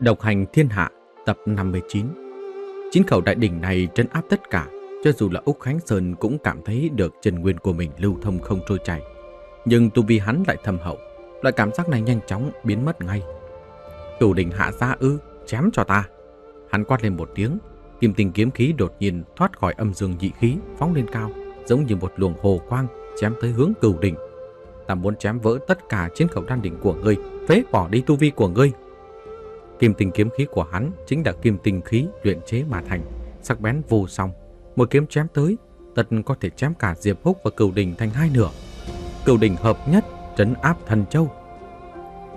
Độc hành thiên hạ tập 59. 9 khẩu đại đỉnh này trấn áp tất cả, cho dù là Úc Khánh Sơn cũng cảm thấy được Trần Nguyên của mình lưu thông không trôi chảy. Nhưng tu vi hắn lại thâm hậu, loại cảm giác này nhanh chóng biến mất ngay. Cửu đỉnh hạ ra ư, chém cho ta! Hắn quát lên một tiếng, kim tinh kiếm khí đột nhiên thoát khỏi âm dương dị khí, phóng lên cao, giống như một luồng hồ quang chém tới hướng cửu đỉnh. Ta muốn chém vỡ tất cả trên khẩu đan đỉnh của ngươi, phế bỏ đi tu vi của ngươi. Kim tinh kiếm khí của hắn chính là kim tinh khí luyện chế mà thành, sắc bén vô song. Một kiếm chém tới, tật có thể chém cả Diệp Húc và cửu đỉnh thành hai nửa. Cửu đỉnh hợp nhất, trấn áp thần châu.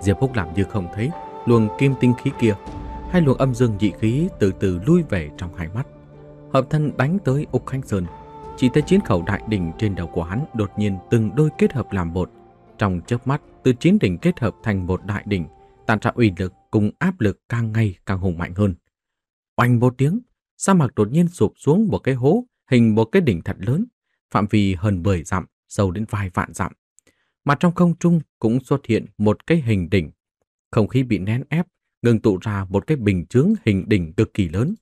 Diệp Húc làm như không thấy luồng kim tinh khí kia, hai luồng âm dương dị khí từ từ lui về trong hai mắt, hợp thân đánh tới Úc Khánh Sơn. Chỉ thấy chiến khẩu đại đỉnh trên đầu của hắn đột nhiên từng đôi kết hợp làm một. Trong chớp mắt, từ chín đỉnh kết hợp thành một đại đỉnh, tàn ra uy lực cùng áp lực càng ngày càng hùng mạnh hơn. Oanh một tiếng, sa mạc đột nhiên sụp xuống một cái hố hình một cái đỉnh thật lớn, phạm vi hơn 10 dặm, sâu đến vài vạn dặm. Mà trong không trung cũng xuất hiện một cái hình đỉnh. Không khí bị nén ép, ngừng tụ ra một cái bình chướng hình đỉnh cực kỳ lớn.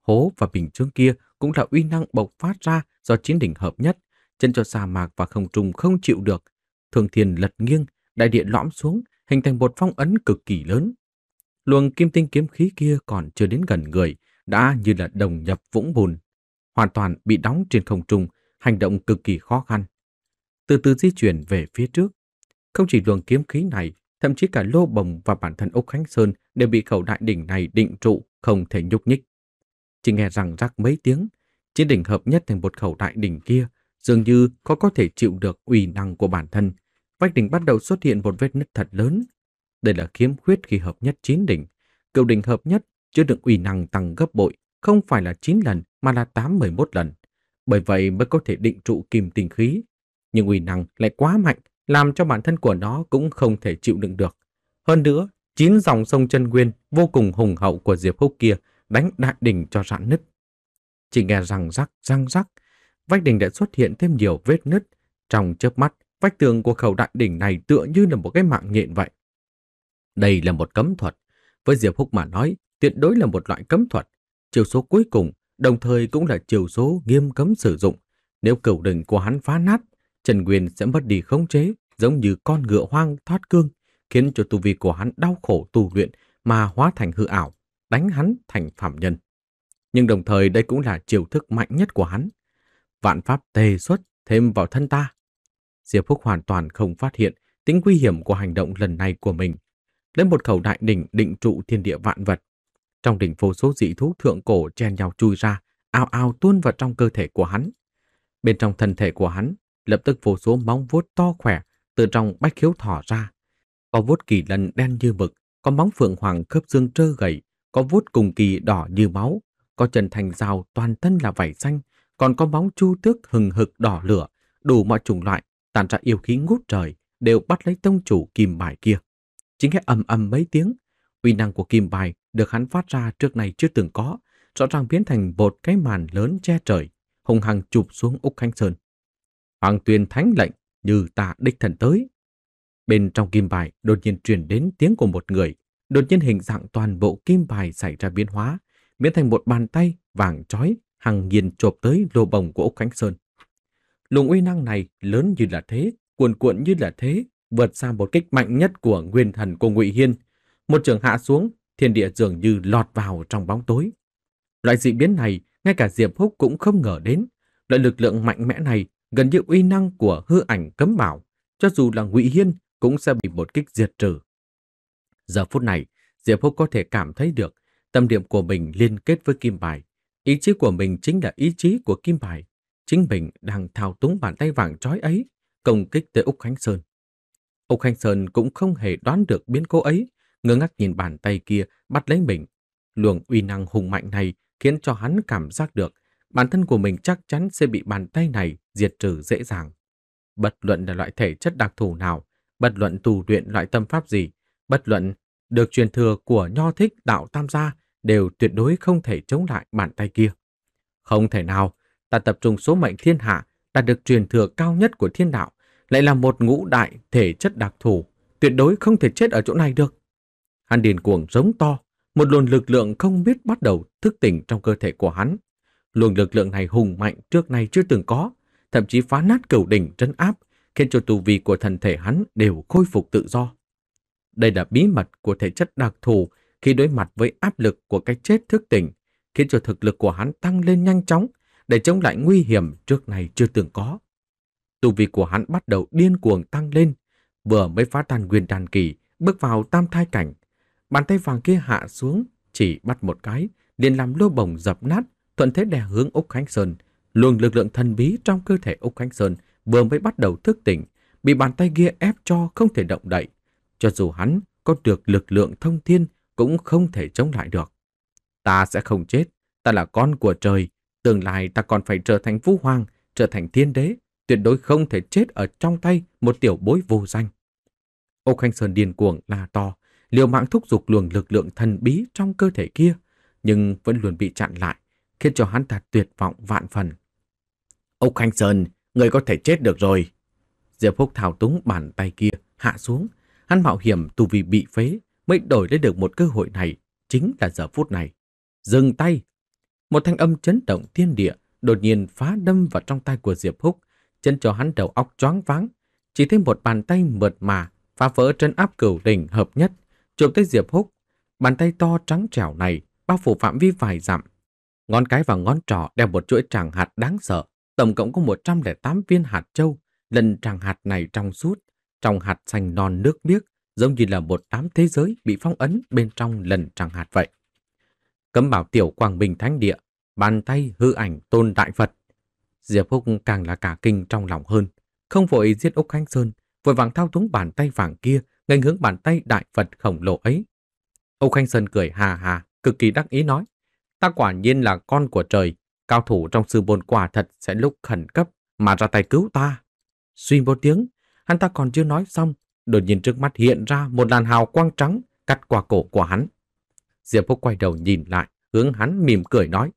Hố và bình chướng kia cũng là uy năng bộc phát ra do chiến đỉnh hợp nhất, chân cho sa mạc và không trung không chịu được. Thường thiên lật nghiêng, đại địa lõm xuống, hình thành một phong ấn cực kỳ lớn. Luồng kim tinh kiếm khí kia còn chưa đến gần người, đã như là đồng nhập vũng bùn, hoàn toàn bị đóng trên không trung, hành động cực kỳ khó khăn. Từ từ di chuyển về phía trước. Không chỉ luồng kiếm khí này, thậm chí cả Lô Bồng và bản thân Úc Khánh Sơn đều bị khẩu đại đỉnh này định trụ, không thể nhúc nhích. Chỉ nghe rằng rắc mấy tiếng, chiến đỉnh hợp nhất thành một khẩu đại đỉnh kia dường như có thể chịu được uy năng của bản thân. Vách đỉnh bắt đầu xuất hiện một vết nứt thật lớn. Đây là khiếm khuyết khi hợp nhất chín đỉnh. Cửu đỉnh hợp nhất chứa đựng uy năng tăng gấp bội, không phải là 9 lần mà là 8-11 lần. Bởi vậy mới có thể định trụ kim tinh khí. Nhưng uy năng lại quá mạnh, làm cho bản thân của nó cũng không thể chịu đựng được. Hơn nữa, 9 dòng sông chân nguyên vô cùng hùng hậu của Diệp Húc kia đánh đại đỉnh cho rạn nứt. Chỉ nghe răng rắc, vách đỉnh đã xuất hiện thêm nhiều vết nứt. Trong chớp mắt, vách tường của khẩu đại đỉnh này tựa như là một cái mạng nhện vậy. Đây là một cấm thuật. Với Diệp Húc mà nói, tuyệt đối là một loại cấm thuật, chiều số cuối cùng, đồng thời cũng là chiều số nghiêm cấm sử dụng. Nếu cửu đỉnh của hắn phá nát, Trần Nguyên sẽ mất đi khống chế, giống như con ngựa hoang thoát cương, khiến cho tu vi của hắn đau khổ tu luyện mà hóa thành hư ảo, đánh hắn thành phạm nhân. Nhưng đồng thời đây cũng là chiêu thức mạnh nhất của hắn. Vạn pháp tề xuất thêm vào thân ta. Diệp Húc hoàn toàn không phát hiện tính nguy hiểm của hành động lần này của mình. Lấy một khẩu đại đỉnh định trụ thiên địa vạn vật. Trong đỉnh vô số dị thú thượng cổ chen nhau chui ra, ao ao tuôn vào trong cơ thể của hắn. Bên trong thân thể của hắn, lập tức vô số móng vuốt to khỏe từ trong bách khiếu thỏ ra. Có vuốt kỳ lân đen như mực, có móng phượng hoàng khớp xương trơ gầy, có vuốt cùng kỳ đỏ như máu, có chân thành rào toàn thân là vảy xanh, còn có móng chu tước hừng hực đỏ lửa, đủ mọi chủng loại, tản ra yêu khí ngút trời, đều bắt lấy tông chủ kim bài kia. Chính cái ầm ầm mấy tiếng, uy năng của kim bài được hắn phát ra trước này chưa từng có, rõ ràng biến thành một cái màn lớn che trời, hùng hăng chụp xuống Úc Khánh Sơn. Hoàng Tuyền thánh lệnh, như ta đích thần tới. Bên trong kim bài đột nhiên truyền đến tiếng của một người, đột nhiên hình dạng toàn bộ kim bài xảy ra biến hóa, biến thành một bàn tay vàng chói, hằng nhiên chộp tới Lô Bồng của Úc Khánh Sơn. Luồng uy năng này lớn như là thế, cuồn cuộn như là thế, vượt xa một kích mạnh nhất của nguyên thần của Ngụy Hiên. Một trường hạ xuống, thiên địa dường như lọt vào trong bóng tối. Loại dị biến này, ngay cả Diệp Húc cũng không ngờ đến. Loại lực lượng mạnh mẽ này gần như uy năng của hư ảnh cấm bảo, cho dù là Ngụy Hiên cũng sẽ bị một kích diệt trừ. Giờ phút này, Diệp Húc có thể cảm thấy được tâm điểm của mình liên kết với kim bài. Ý chí của mình chính là ý chí của kim bài. Chính mình đang thao túng bàn tay vàng chói ấy, công kích tới Úc Khánh Sơn. Úc Khánh Sơn cũng không hề đoán được biến cố ấy, ngơ ngác nhìn bàn tay kia bắt lấy mình. Luồng uy năng hùng mạnh này khiến cho hắn cảm giác được bản thân của mình chắc chắn sẽ bị bàn tay này diệt trừ dễ dàng. Bất luận là loại thể chất đặc thù nào, bất luận tu luyện loại tâm pháp gì, bất luận được truyền thừa của nho thích đạo tam gia đều tuyệt đối không thể chống lại bàn tay kia. Không thể nào, ta tập trung số mệnh thiên hạ, đạt được truyền thừa cao nhất của thiên đạo, lại là một ngũ đại thể chất đặc thù, tuyệt đối không thể chết ở chỗ này được. Hắn điền cuồng giống to, một luồng lực lượng không biết bắt đầu thức tỉnh trong cơ thể của hắn. Luồng lực lượng này hùng mạnh trước nay chưa từng có, thậm chí phá nát cửu đỉnh trấn áp, khiến cho tu vi của thân thể hắn đều khôi phục tự do. Đây là bí mật của thể chất đặc thù khi đối mặt với áp lực của cái chết thức tỉnh, khiến cho thực lực của hắn tăng lên nhanh chóng để chống lại nguy hiểm trước nay chưa từng có. Tu vi của hắn bắt đầu điên cuồng tăng lên, vừa mới phá tan nguyên đan kỳ, bước vào tam thai cảnh. Bàn tay vàng kia hạ xuống, chỉ bắt một cái, liền làm Lô Bồng dập nát, thuận thế đè hướng Úc Khánh Sơn. Luồng lực lượng thần bí trong cơ thể Úc Khánh Sơn vừa mới bắt đầu thức tỉnh, bị bàn tay kia ép cho không thể động đậy. Cho dù hắn có được lực lượng thông thiên cũng không thể chống lại được. Ta sẽ không chết, ta là con của trời, tương lai ta còn phải trở thành vũ hoàng, trở thành thiên đế, tuyệt đối không thể chết ở trong tay một tiểu bối vô danh. Úc Khánh Sơn điên cuồng la to, liều mạng thúc giục luồng lực lượng thần bí trong cơ thể kia, nhưng vẫn luôn bị chặn lại, khiến cho hắn ta tuyệt vọng vạn phần. Úc Khánh Sơn, người có thể chết được rồi. Diệp Húc thao túng bàn tay kia hạ xuống, hắn mạo hiểm tu vi bị phế mới đổi lấy được một cơ hội này, chính là giờ phút này. Dừng tay! Một thanh âm chấn động thiên địa đột nhiên phá đâm vào trong tay của Diệp Húc, chấn cho hắn đầu óc choáng váng. Chỉ thấy một bàn tay mượt mà phá vỡ trấn áp cửu đỉnh hợp nhất, chụp tới Diệp Húc. Bàn tay to trắng trẻo này bao phủ phạm vi vài dặm, ngón cái và ngón trỏ đeo một chuỗi tràng hạt đáng sợ, tổng cộng có 108 viên hạt châu. Lần tràng hạt này trong suốt, trong hạt xanh non nước biếc, giống như là một đám thế giới bị phong ấn bên trong lần tràng hạt vậy. Cấm bảo Tiểu Quang Minh Thánh Địa, bàn tay hư ảnh tôn đại Phật. Diệp Húc càng là cả kinh trong lòng hơn, không vội giết Úc Khánh Sơn, vội vàng thao túng bàn tay vàng kia nghênh hướng bàn tay đại Phật khổng lồ ấy. Úc Khánh Sơn cười hà hà, cực kỳ đắc ý nói: Ta quả nhiên là con của trời, cao thủ trong sư môn quả thật sẽ lúc khẩn cấp mà ra tay cứu ta. Suy một tiếng, hắn ta còn chưa nói xong, đột nhiên trước mắt hiện ra một làn hào quang trắng cắt qua cổ của hắn. Diệp Húc quay đầu nhìn lại, hướng hắn mỉm cười nói: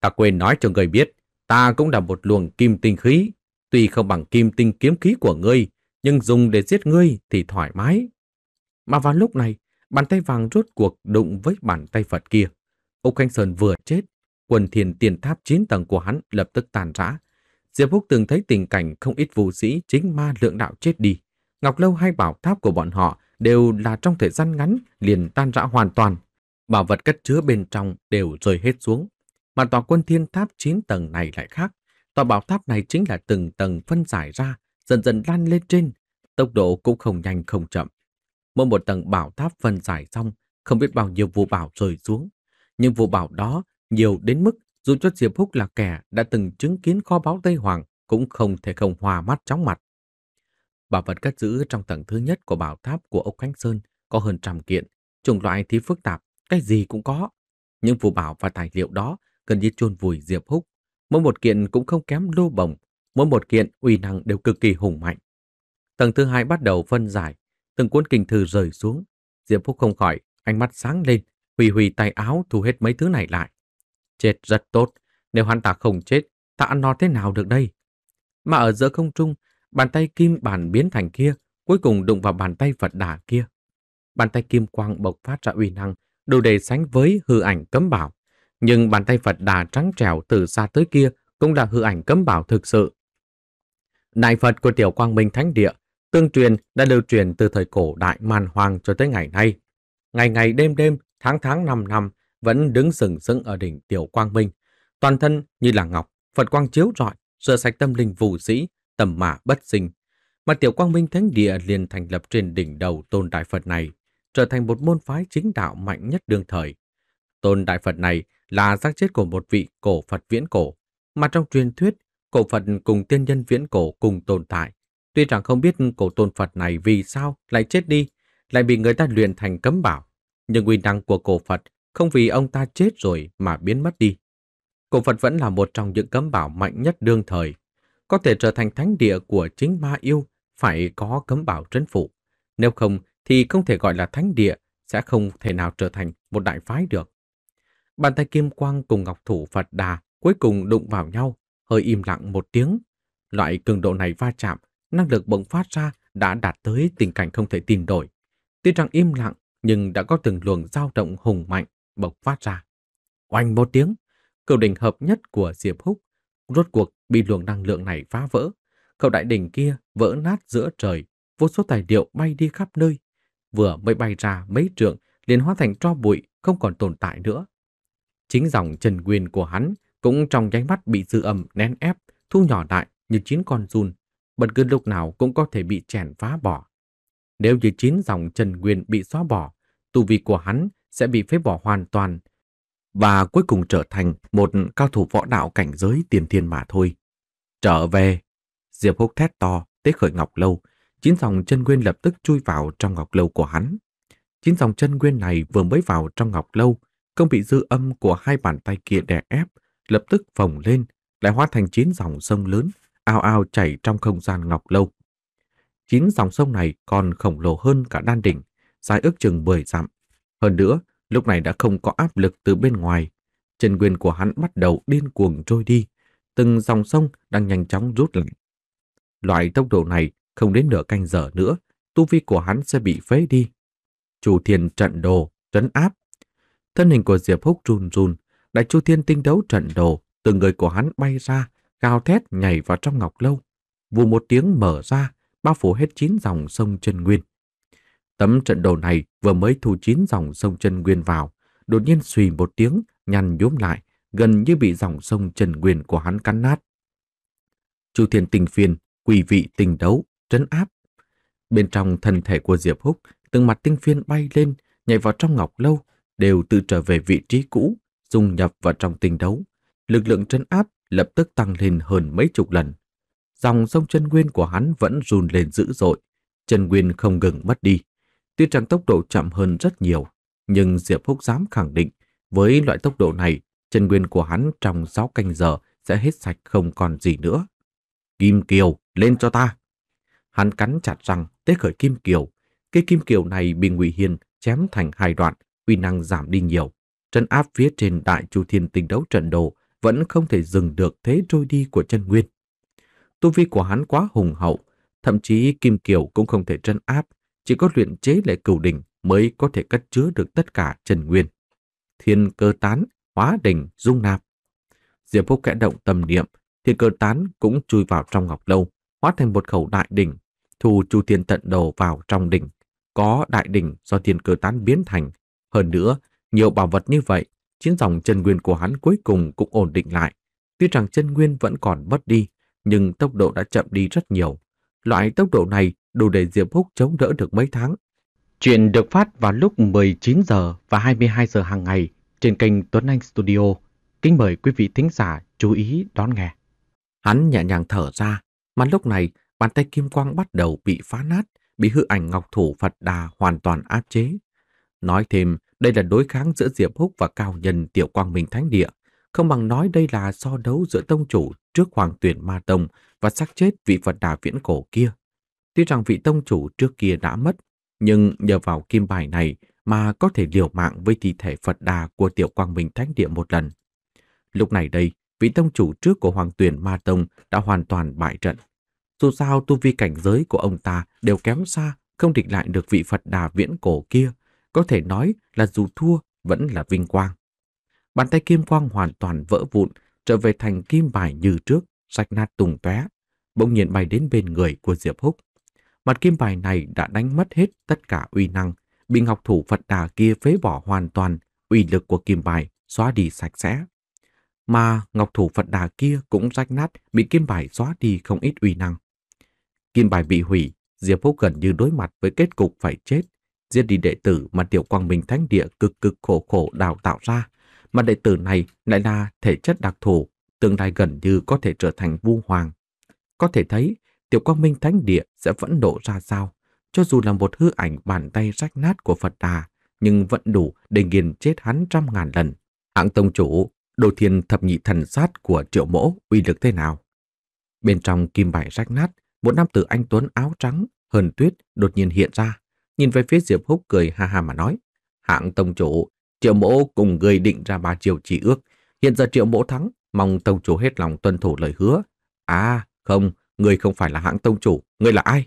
Ta quên nói cho người biết, ta cũng là một luồng kim tinh khí, tuy không bằng kim tinh kiếm khí của ngươi, nhưng dùng để giết ngươi thì thoải mái. Mà vào lúc này, bàn tay vàng rốt cuộc đụng với bàn tay Phật kia. Úc Khánh Sơn vừa chết, quần thiền tiền tháp 9 tầng của hắn lập tức tàn rã. Diệp Húc từng thấy tình cảnh không ít vũ sĩ chính ma lượng đạo chết đi. Ngọc lâu hay bảo tháp của bọn họ đều là trong thời gian ngắn liền tan rã hoàn toàn. Bảo vật cất chứa bên trong đều rơi hết xuống. Mà tòa quân thiên tháp 9 tầng này lại khác. Tòa bảo tháp này chính là từng tầng phân giải ra, dần dần lan lên trên. Tốc độ cũng không nhanh không chậm. Mỗi một tầng bảo tháp phân giải xong, không biết bao nhiêu vụ bảo rơi xuống. Nhưng vụ bảo đó nhiều đến mức dù cho Diệp Húc là kẻ đã từng chứng kiến kho báu Tây Hoàng cũng không thể không hòa mắt chóng mặt. Bảo vật cất giữ trong tầng thứ nhất của bảo tháp của Úc Khánh Sơn có hơn 100 kiện, chủng loại thì phức tạp, cái gì cũng có. Những vụ bảo và tài liệu đó gần như chôn vùi Diệp Húc, mỗi một kiện cũng không kém Lô Bồng, mỗi một kiện uy năng đều cực kỳ hùng mạnh. Tầng thứ hai bắt đầu phân giải, từng cuốn kinh thư rơi xuống, Diệp Húc không khỏi ánh mắt sáng lên, hủy tay áo thu hết mấy thứ này lại. Chết rất tốt, nếu hắn ta không chết, ta ăn no thế nào được đây? Mà ở giữa không trung, bàn tay kim bản biến thành kia cuối cùng đụng vào bàn tay Phật đà kia. Bàn tay kim quang bộc phát ra uy năng đủ để sánh với hư ảnh cấm bảo, nhưng bàn tay Phật đà trắng trẻo từ xa tới kia cũng là hư ảnh cấm bảo thực sự. Đại Phật của Tiểu Quang Minh Thánh Địa tương truyền đã lưu truyền từ thời cổ đại man hoang cho tới ngày nay, ngày ngày đêm đêm, tháng tháng năm năm vẫn đứng sừng sững ở đỉnh Tiểu Quang Minh, toàn thân như là ngọc, Phật quang chiếu rọi, rửa sạch tâm linh vũ sĩ, tầm mã bất sinh. Mà Tiểu Quang Minh Thánh Địa liền thành lập trên đỉnh đầu Tôn Đại Phật này, trở thành một môn phái chính đạo mạnh nhất đương thời. Tôn Đại Phật này là xác chết của một vị cổ Phật viễn cổ, mà trong truyền thuyết, cổ Phật cùng tiên nhân viễn cổ cùng tồn tại. Tuy rằng không biết cổ Tôn Phật này vì sao lại chết đi, lại bị người ta luyện thành cấm bảo, nhưng uy năng của cổ Phật không vì ông ta chết rồi mà biến mất đi. Cổ Phật vẫn là một trong những cấm bảo mạnh nhất đương thời. Có thể trở thành thánh địa của chính ma yêu phải có cấm bảo trấn phủ. Nếu không thì không thể gọi là thánh địa, sẽ không thể nào trở thành một đại phái được. Bàn tay kim quang cùng ngọc thủ Phật đà cuối cùng đụng vào nhau, hơi im lặng một tiếng. Loại cường độ này va chạm, năng lực bộc phát ra đã đạt tới tình cảnh không thể tin nổi. Tuy rằng im lặng nhưng đã có từng luồng dao động hùng mạnh bộc phát ra. Oanh một tiếng, cửu đỉnh hợp nhất của Diệp Húc rốt cuộc bị luồng năng lượng này phá vỡ. Cậu đại đỉnh kia vỡ nát giữa trời, vô số tài liệu bay đi khắp nơi. Vừa mới bay ra mấy trượng liền hóa thành tro bụi, không còn tồn tại nữa. Chính dòng Trần Nguyên của hắn cũng trong nháy mắt bị dư âm nén ép, thu nhỏ lại như 9 con giun, bất cứ lúc nào cũng có thể bị chèn phá bỏ. Nếu như 9 dòng Trần Nguyên bị xóa bỏ, tu vi của hắn sẽ bị phế bỏ hoàn toàn và cuối cùng trở thành một cao thủ võ đạo cảnh giới tiền thiên mà thôi. Trở về, Diệp Húc thét to, tế khởi ngọc lâu. 9 dòng chân nguyên lập tức chui vào trong ngọc lâu của hắn. 9 dòng chân nguyên này vừa mới vào trong ngọc lâu, không bị dư âm của hai bàn tay kia đè ép, lập tức phồng lên, lại hóa thành 9 dòng sông lớn, ao ao chảy trong không gian ngọc lâu. 9 dòng sông này còn khổng lồ hơn cả đan đỉnh, dài ước chừng 10 dặm. Hơn nữa, lúc này đã không có áp lực từ bên ngoài. Chân nguyên của hắn bắt đầu điên cuồng trôi đi, từng dòng sông đang nhanh chóng rút lại. Loại tốc độ này không đến nửa canh giờ nữa, tu vi của hắn sẽ bị phế đi. Chu Thiên trận đồ, trấn áp. Thân hình của Diệp Húc run run, Đại Chu Thiên tinh đấu trận đồ, từng người của hắn bay ra, gào thét nhảy vào trong ngọc lâu. Vù một tiếng mở ra, bao phủ hết 9 dòng sông chân nguyên. Tấm trận đồ này vừa mới thu 9 dòng sông chân nguyên vào, đột nhiên xùy một tiếng, nhăn nhúm lại, gần như bị dòng sông chân nguyên của hắn cắn nát. Chu Thiên tinh phiên, quỷ vị tinh đấu, trấn áp. Bên trong thân thể của Diệp Húc, từng mặt tinh phiên bay lên, nhảy vào trong ngọc lâu, đều tự trở về vị trí cũ, dung nhập vào trong tinh đấu. Lực lượng trấn áp lập tức tăng lên hơn mấy chục lần. Dòng sông chân nguyên của hắn vẫn run lên dữ dội, chân nguyên không ngừng mất đi. Tuy rằng tốc độ chậm hơn rất nhiều, nhưng Diệp Húc dám khẳng định, với loại tốc độ này, chân nguyên của hắn trong 6 canh giờ sẽ hết sạch không còn gì nữa. Kim kiều, lên cho ta! Hắn cắn chặt răng, tế khởi kim kiều. Cây kim kiều này bị Ngụy Hiên chém thành hai đoạn, uy năng giảm đi nhiều. Trấn áp phía trên Đại Chu Thiên tinh đấu trận đồ vẫn không thể dừng được thế trôi đi của chân nguyên. Tu vi của hắn quá hùng hậu, thậm chí kim kiều cũng không thể trấn áp, chỉ có luyện chế lại cửu đỉnh mới có thể cất chứa được tất cả chân nguyên. Thiên cơ tán, hóa đỉnh dung nạp. Diệp Húc kẽ động tâm niệm, thiên cơ tán cũng chui vào trong ngọc lâu, hóa thành một khẩu đại đỉnh, thu Chu Thiên tận đầu vào trong đỉnh. Có đại đỉnh do thiên cơ tán biến thành, hơn nữa nhiều bảo vật như vậy, chiến dòng chân nguyên của hắn cuối cùng cũng ổn định lại. Tuy rằng chân nguyên vẫn còn mất đi, nhưng tốc độ đã chậm đi rất nhiều. Loại tốc độ này đủ để Diệp Húc chống đỡ được mấy tháng. Chuyện được phát vào lúc 19 giờ và 22 giờ hàng ngày trên kênh Tuấn Anh Studio. Kính mời quý vị thính giả chú ý đón nghe. Hắn nhẹ nhàng thở ra, mà lúc này bàn tay kim quang bắt đầu bị phá nát, bị hư ảnh ngọc thủ Phật Đà hoàn toàn áp chế. Nói thêm, đây là đối kháng giữa Diệp Húc và cao nhân Tiểu Quang Minh Thánh Địa, không bằng nói đây là so đấu giữa tông chủ trước Hoàng Tuyền Ma Tông và xác chết vị Phật Đà viễn cổ kia. Tuy rằng vị tông chủ trước kia đã mất, nhưng nhờ vào kim bài này mà có thể liều mạng với thi thể Phật Đà của Tiểu Quang Minh Thánh Địa một lần. Lúc này đây, vị tông chủ trước của Hoàng Tuyền Ma Tông đã hoàn toàn bại trận. Dù sao tu vi cảnh giới của ông ta đều kém xa, không địch lại được vị Phật Đà viễn cổ kia. Có thể nói là dù thua vẫn là vinh quang. Bàn tay kim quang hoàn toàn vỡ vụn, trở về thành kim bài như trước, rách nát tung tóe, bỗng nhiên bay đến bên người của Diệp Húc. Mặt kim bài này đã đánh mất hết tất cả uy năng, bị ngọc thủ Phật Đà kia phế bỏ hoàn toàn, uy lực của kim bài xóa đi sạch sẽ. Mà ngọc thủ Phật Đà kia cũng rách nát, bị kim bài xóa đi không ít uy năng. Kim bài bị hủy, Diệp Húc gần như đối mặt với kết cục phải chết. Giết đi đệ tử mà Tiểu Quang Minh Thánh Địa cực khổ khổ đào tạo ra, mà đệ tử này lại là thể chất đặc thù, tương lai gần như có thể trở thành vu hoàng. Có thể thấy Tiểu Quang Minh Thánh Địa sẽ vẫn nổ ra sao. Cho dù là một hư ảnh bàn tay rách nát của Phật Đà, nhưng vẫn đủ để nghiền chết hắn trăm ngàn lần. Hạng tông chủ, Đồ Thiền Thập Nhị Thần Sát của Triệu Mỗ uy lực thế nào? Bên trong kim bài rách nát, một nam tử anh tuấn áo trắng hờn tuyết đột nhiên hiện ra, nhìn về phía Diệp Húc cười ha ha mà nói: Hạng tông chủ, Triệu Mỗ cùng người định ra 3 chiều chỉ ước, hiện giờ Triệu Mỗ thắng, mong tông chủ hết lòng tuân thủ lời hứa. À không, người không phải là Hạng tông chủ, người là ai?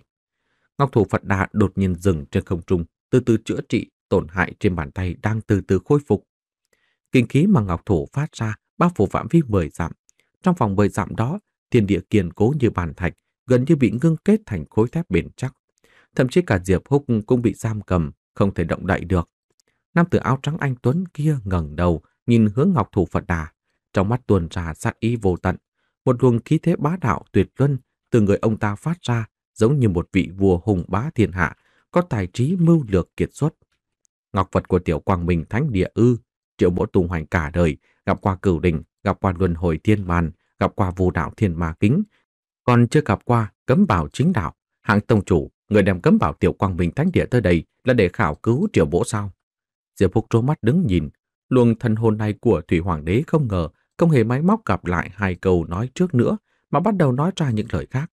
Ngọc thủ Phật Đà đột nhiên dừng trên không trung, từ từ chữa trị tổn hại trên bàn tay đang từ từ khôi phục. kinh khí mà Ngọc Thủ phát ra bao phủ phạm vi 10 dặm. Trong vòng 10 dặm đó, thiên địa kiên cố như bàn thạch, gần như bị ngưng kết thành khối thép bền chắc. Thậm chí cả Diệp Húc cũng bị giam cầm, không thể động đậy được. Nam tử áo trắng anh tuấn kia ngẩng đầu, nhìn hướng Ngọc Thủ Phật Đà, trong mắt tuôn ra sát ý vô tận. Một luồng khí thế bá đạo tuyệt luân từ người ông ta phát ra, giống như một vị vua hùng bá thiên hạ, có tài trí mưu lược kiệt xuất. Ngọc Phật của Tiểu Quang Minh Thánh Địa ư? Triệu Mỗ tung hoành cả đời, gặp qua Cửu Đỉnh, gặp qua Luân Hồi Thiên Màn, gặp qua Vô Đạo Thiên Ma Kính, còn chưa gặp qua Cấm Bảo Chính Đạo. Hạng tông chủ, người đem Cấm Bảo Tiểu Quang Minh Thánh Địa tới đây là để khảo cứu Triệu Mỗ sao? Diệp Húc trố mắt đứng nhìn. Luồng thần hồn này của Thủy Hoàng Đế không ngờ không hề máy móc gặp lại hai câu nói trước nữa mà bắt đầu nói ra những lời khác.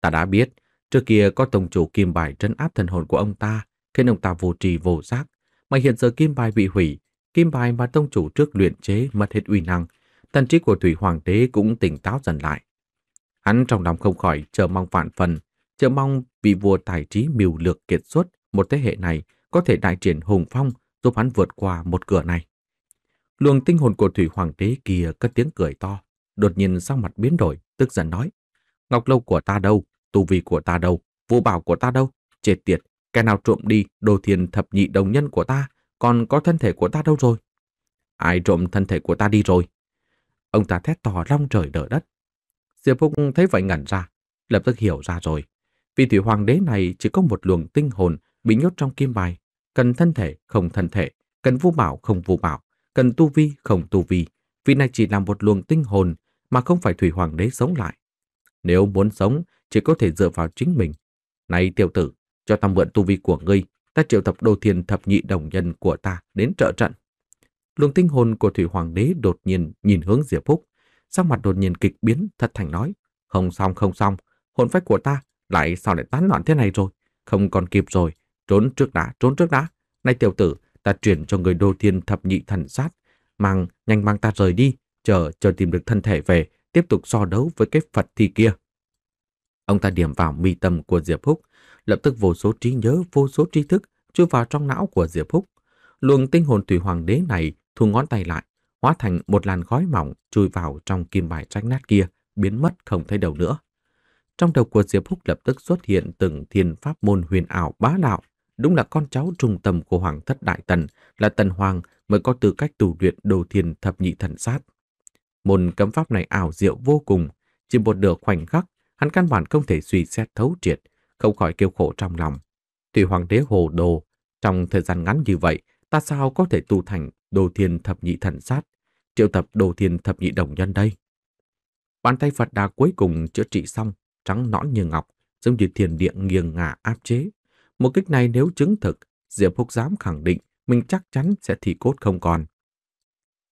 Ta đã biết, trước kia có tông chủ kim bài trấn áp thần hồn của ông ta, khiến ông ta vô tri vô giác, mà hiện giờ kim bài bị hủy, kim bài mà tông chủ trước luyện chế mất hết uy năng, thần trí của Thủy Hoàng Đế cũng tỉnh táo dần lại. Hắn trong lòng không khỏi chờ mong vạn phần, chờ mong vị vua tài trí mưu lược kiệt xuất một thế hệ này có thể đại triển hùng phong, giúp hắn vượt qua một cửa này. Luồng tinh hồn của Thủy Hoàng Đế kia cất tiếng cười to, đột nhiên sắc mặt biến đổi, tức giận nói: Ngọc Lâu của ta đâu? Tu vi của ta đâu? Vũ bảo của ta đâu? Chết tiệt, kẻ nào trộm đi Đồ Thiền Thập Nhị Đồng Nhân của ta, còn có thân thể của ta đâu rồi? Ai trộm thân thể của ta đi rồi? Ông ta thét to long trời đỡ đất. Diệp Húc thấy vậy ngẩn ra, lập tức hiểu ra rồi. Vì Thủy Hoàng Đế này chỉ có một luồng tinh hồn bị nhốt trong kim bài, cần thân thể không thân thể, cần vũ bảo không vũ bảo, cần tu vi không tu vi. Vì này chỉ là một luồng tinh hồn mà không phải Thủy Hoàng Đế sống lại. Nếu muốn sống, chỉ có thể dựa vào chính mình. Này tiểu tử, cho ta mượn tu vi của ngươi, ta triệu tập Đồ Thiền Thập Nhị Đồng Nhân của ta đến trợ trận. Luồng tinh hồn của Thủy Hoàng Đế đột nhiên nhìn hướng Diệp Húc, sắc mặt đột nhiên kịch biến, thất thành nói: Không xong, hồn phách của ta lại sao lại tán loạn thế này rồi? Không còn kịp rồi, trốn trước đã. Này tiểu tử, ta chuyển cho người Đồ Thiền Thập Nhị Thần Sát, nhanh mang ta rời đi, chờ tìm được thân thể về, tiếp tục so đấu với cái Phật thi kia. Ông ta điểm vào mi tâm của Diệp Húc, lập tức vô số trí nhớ, vô số tri thức chui vào trong não của Diệp Húc. Luồng tinh hồn Thủy Hoàng Đế này thu ngón tay lại, hóa thành một làn khói mỏng chui vào trong kim bài rách nát kia, biến mất không thấy đâu nữa. Trong đầu của Diệp Húc lập tức xuất hiện từng thiên pháp môn huyền ảo bá đạo, đúng là con cháu trung tâm của Hoàng thất Đại Tần, là Tần Hoàng mới có tư cách tu luyện Đồ Thiền Thập Nhị Thần Sát. Môn cấm pháp này ảo diệu vô cùng, chỉ một nửa khoảnh khắc, hắn căn bản không thể suy xét thấu triệt, không khỏi kêu khổ trong lòng. Thủy Hoàng Đế hồ đồ, trong thời gian ngắn như vậy, ta sao có thể tu thành Đồ Thiền Thập Nhị Thần Sát, triệu tập Đồ Thiền Thập Nhị Đồng Nhân đây? Bàn tay Phật Đà cuối cùng chữa trị xong, trắng nõn như ngọc, giống như thiền địa nghiêng ngả áp chế. Một kích này nếu chứng thực, Diệp Húc dám khẳng định mình chắc chắn sẽ thi cốt không còn.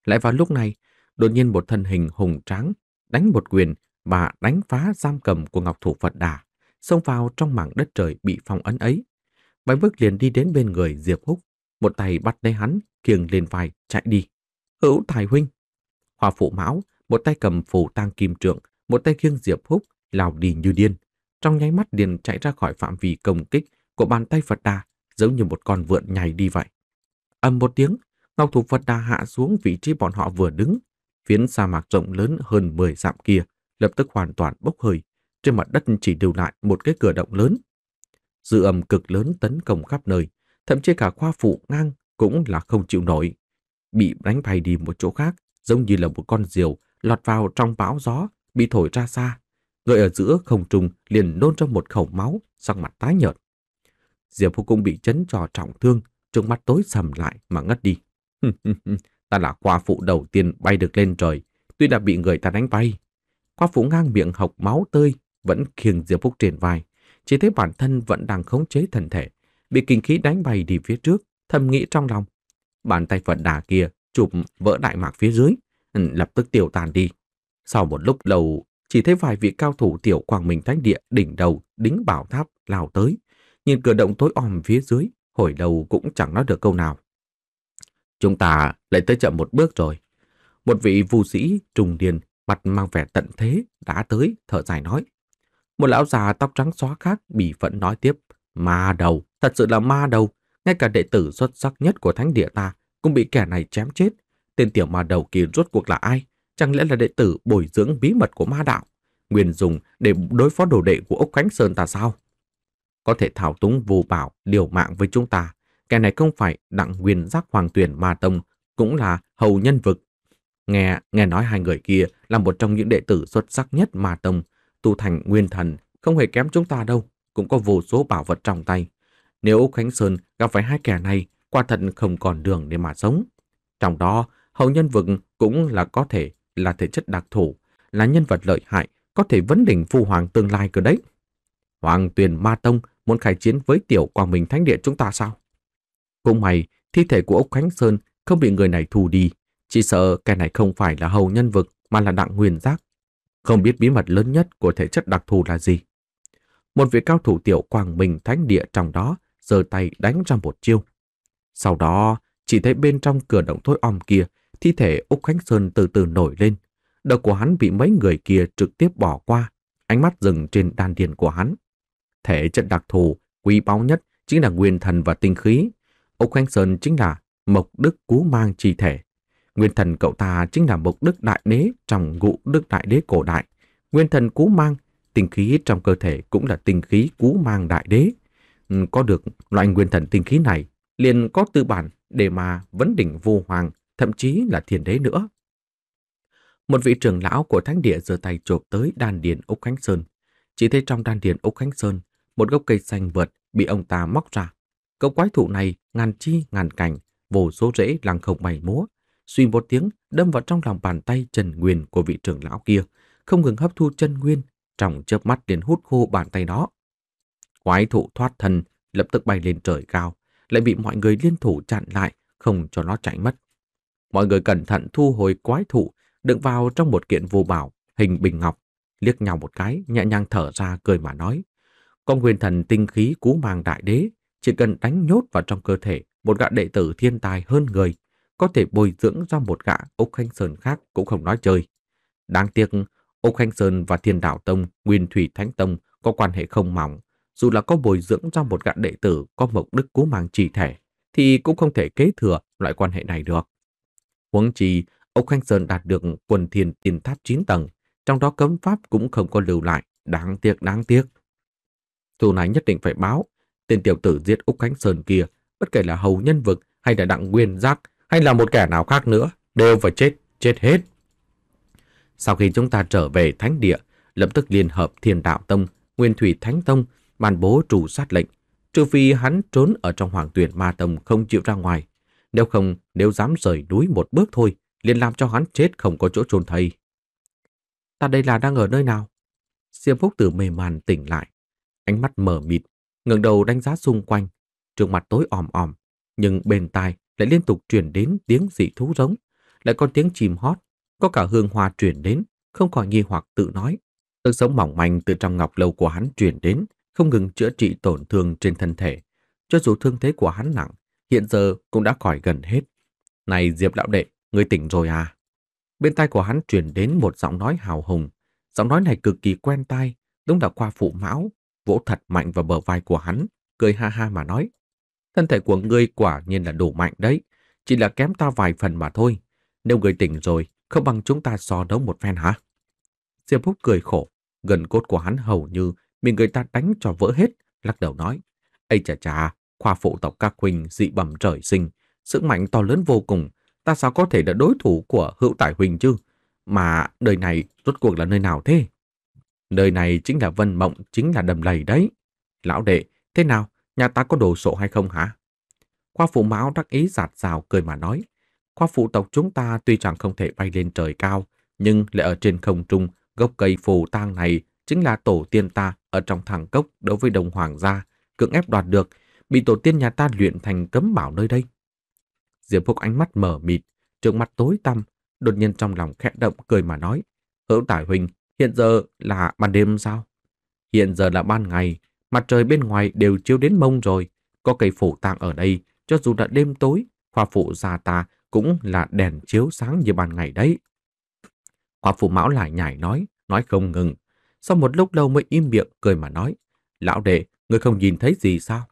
Lại vào lúc này, đột nhiên một thân hình hùng tráng đánh một quyền và đánh phá giam cầm của Ngọc Thủ Phật Đà, xông vào trong mảng đất trời bị phong ấn ấy. Vài bước liền đi đến bên người Diệp Húc, một tay bắt lấy hắn, khiêng lên vai chạy đi. Hữu Tài Huỳnh, Hoa Phụ Mão, một tay cầm Phù Tang kim trượng, một tay khiêng Diệp Húc lao đi như điên, trong nháy mắt liền chạy ra khỏi phạm vi công kích của bàn tay Phật Đà, giống như một con vượn nhảy đi vậy. Ầm một tiếng, Ngọc Thủ Phật Đà hạ xuống vị trí bọn họ vừa đứng. Phiến sa mạc rộng lớn hơn 10 dặm kia lập tức hoàn toàn bốc hơi, trên mặt đất chỉ lưu lại một cái cửa động lớn. Dư âm cực lớn tấn công khắp nơi, thậm chí cả Khoa Phụ Ngang cũng là không chịu nổi, bị đánh bay đi một chỗ khác, giống như là một con diều lọt vào trong bão gió, bị thổi ra xa. Người ở giữa không trung liền nôn trong một khẩu máu, sắc mặt tái nhợt. Diệp Húc cũng bị chấn cho trọng thương, trước mắt tối sầm lại mà ngất đi. Ta là Khoa Phụ đầu tiên bay được lên trời, tuy đã bị người ta đánh bay. Khoa Phụ Ngang miệng hộc máu tươi, vẫn khiêng Diệp Húc trên vai, chỉ thấy bản thân vẫn đang khống chế thân thể, bị kinh khí đánh bay đi phía trước, thầm nghĩ trong lòng. Bàn tay Phật Đà kia chụp vỡ đại mạc phía dưới, lập tức tiêu tan đi. Sau một lúc lâu, chỉ thấy vài vị cao thủ Tiểu Quang Minh Thánh Địa đỉnh đầu đính bảo tháp lao tới, nhìn cửa động tối om phía dưới, hồi đầu cũng chẳng nói được câu nào. Chúng ta lại tới chậm một bước rồi. Một vị vu sĩ trung niên mặt mang vẻ tận thế đã tới, thở dài nói. Một lão già tóc trắng xóa khác bỉ phẫn nói tiếp. Ma đầu, thật sự là ma đầu. Ngay cả đệ tử xuất sắc nhất của thánh địa ta cũng bị kẻ này chém chết. Tên tiểu ma đầu kia rốt cuộc là ai? Chẳng lẽ là đệ tử bồi dưỡng bí mật của ma đạo, Nguyên dùng để đối phó đồ đệ của Úc Khánh Sơn ta sao? Có thể thao túng vô bảo liều mạng với chúng ta, kẻ này không phải đặng Nguyên giác Hoàng Tuyền Ma Tông cũng là hầu nhân vực. Nghe nói hai người kia là một trong những đệ tử xuất sắc nhất Ma Tông, tu thành nguyên thần, không hề kém chúng ta đâu, cũng có vô số bảo vật trong tay. Nếu Úc Khánh Sơn gặp phải hai kẻ này, quả thật không còn đường để mà sống. Trong đó, hầu nhân vực cũng là có thể là thể chất đặc thù, là nhân vật lợi hại, có thể vấn đỉnh phu hoàng tương lai cơ đấy. Hoàng Tuyền Ma Tông muốn khai chiến với Tiểu Quang Minh Thánh Địa chúng ta sao? Cũng may, thi thể của Úc Khánh Sơn không bị người này thu đi, chỉ sợ cái này không phải là hầu nhân vực mà là đặng Nguyên giác, không biết bí mật lớn nhất của thể chất đặc thù là gì. Một vị cao thủ Tiểu Quang Minh Thánh Địa trong đó giơ tay đánh ra một chiêu. Sau đó, chỉ thấy bên trong cửa động tối om kia, thi thể Úc Khánh Sơn từ từ nổi lên. Đầu của hắn bị mấy người kia trực tiếp bỏ qua, ánh mắt dừng trên đan điền của hắn. Thể chất đặc thù quý báu nhất chính là nguyên thần và tinh khí. Úc Khánh Sơn chính là Mộc Đức Cú Mang chi thể. Nguyên thần cậu ta chính là Mộc Đức Đại Đế trong Ngũ Đức Đại Đế cổ đại. Nguyên thần Cú Mang, tinh khí trong cơ thể cũng là tinh khí Cú Mang Đại Đế. Có được loại nguyên thần tinh khí này, liền có tư bản để mà vấn đỉnh vô hoàng, thậm chí là thiên đế nữa. Một vị trưởng lão của thánh địa giơ tay chộp tới đan điền Úc Khánh Sơn. Chỉ thấy trong đan điền Úc Khánh Sơn, một gốc cây xanh vượt bị ông ta móc ra. Cậu quái thụ này ngàn chi ngàn cành, vô số rễ lăng không bay múa, suy một tiếng đâm vào trong lòng bàn tay Trần Nguyên của vị trưởng lão kia, không ngừng hấp thu chân nguyên, trong chớp mắt liền hút khô bàn tay đó. Quái thụ thoát thân, lập tức bay lên trời cao, lại bị mọi người liên thủ chặn lại, không cho nó chạy mất. Mọi người cẩn thận thu hồi quái thụ, đựng vào trong một kiện vô bảo hình bình ngọc, liếc nhau một cái, nhẹ nhàng thở ra cười mà nói: "Con nguyên thần tinh khí Cú Mang Đại Đế, chỉ cần đánh nhốt vào trong cơ thể một gã đệ tử thiên tài hơn người, có thể bồi dưỡng ra một gã Úc Khánh Sơn khác cũng không nói chơi." Đáng tiếc, Úc Khánh Sơn và Thiên Đạo Tông, Nguyên Thủy Thánh Tông có quan hệ không mỏng, dù là có bồi dưỡng ra một gã đệ tử có Mộc Đức Cú Mang chỉ thể thì cũng không thể kế thừa loại quan hệ này được. Huống chi Úc Khánh Sơn đạt được quần thiên tiền tháp 9 tầng, trong đó cấm pháp cũng không có lưu lại, đáng tiếc. Thù này nhất định phải báo. Tên tiểu tử giết Úc Khánh Sơn kia, bất kể là hầu nhân vực hay là đặng Nguyên giác hay là một kẻ nào khác nữa, đều phải chết hết. Sau khi chúng ta trở về thánh địa, lập tức liên hợp Thiên Đạo Tông, Nguyên Thủy Thánh Tông ban bố trù sát lệnh, trừ phi hắn trốn ở trong Hoàng Tuyền Ma Tông không chịu ra ngoài, nếu không, nếu dám rời núi một bước thôi, liền làm cho hắn chết không có chỗ chôn thây. Ta đây là đang ở nơi nào? Diệp Húc từ mê man tỉnh lại, ánh mắt mờ mịt, ngẩng đầu đánh giá xung quanh, trước mặt tối òm, nhưng bên tai lại liên tục truyền đến tiếng dị thú rống, lại có tiếng chim hót, có cả hương hoa truyền đến, không khỏi nghi hoặc tự nói. Sức sống mỏng manh từ trong ngọc lâu của hắn truyền đến, không ngừng chữa trị tổn thương trên thân thể. Cho dù thương thế của hắn nặng, hiện giờ cũng đã khỏi gần hết. Này Diệp lão đệ, ngươi tỉnh rồi à? Bên tai của hắn truyền đến một giọng nói hào hùng. Giọng nói này cực kỳ quen tai, đúng là Khoa Phụ Mão, vỗ thật mạnh vào bờ vai của hắn, cười ha ha mà nói: "Thân thể của ngươi quả nhiên là đủ mạnh đấy, chỉ là kém ta vài phần mà thôi. Nếu ngươi tỉnh rồi, không bằng chúng ta so đấu một phen hả?" Diệp Húc cười khổ, gần cốt của hắn hầu như bị người ta đánh cho vỡ hết, lắc đầu nói: "Ây chà chà, Khoa Phụ tộc các huynh dị bẩm trời sinh, sức mạnh to lớn vô cùng, ta sao có thể là đối thủ của Hữu Tài Huỳnh chứ? Mà đời này rốt cuộc là nơi nào thế?" "Nơi này chính là Vân Mộng, chính là đầm lầy đấy. Lão đệ, thế nào, nhà ta có đồ sộ hay không hả?" Khoa Phụ Mão đắc ý giạt rào cười mà nói: "Khoa Phụ tộc chúng ta tuy chẳng không thể bay lên trời cao, nhưng lại ở trên không trung, gốc cây Phù Tang này chính là tổ tiên ta ở trong thẳng cốc đối với Đông Hoàng gia, cưỡng ép đoạt được, bị tổ tiên nhà ta luyện thành cấm bảo nơi đây." Diệp Húc ánh mắt mờ mịt, trước mắt tối tăm, đột nhiên trong lòng khẽ động cười mà nói: "Hữu Tài Huỳnh, hiện giờ là ban đêm sao?" "Hiện giờ là ban ngày, mặt trời bên ngoài đều chiếu đến mông rồi, có cây Phù Tang ở đây, cho dù là đêm tối, Khoa Phụ gia ta cũng là đèn chiếu sáng như ban ngày đấy." Khoa Phụ Mão lại nhảy nói không ngừng, sau một lúc lâu mới im miệng cười mà nói: "Lão đệ, ngươi không nhìn thấy gì sao?"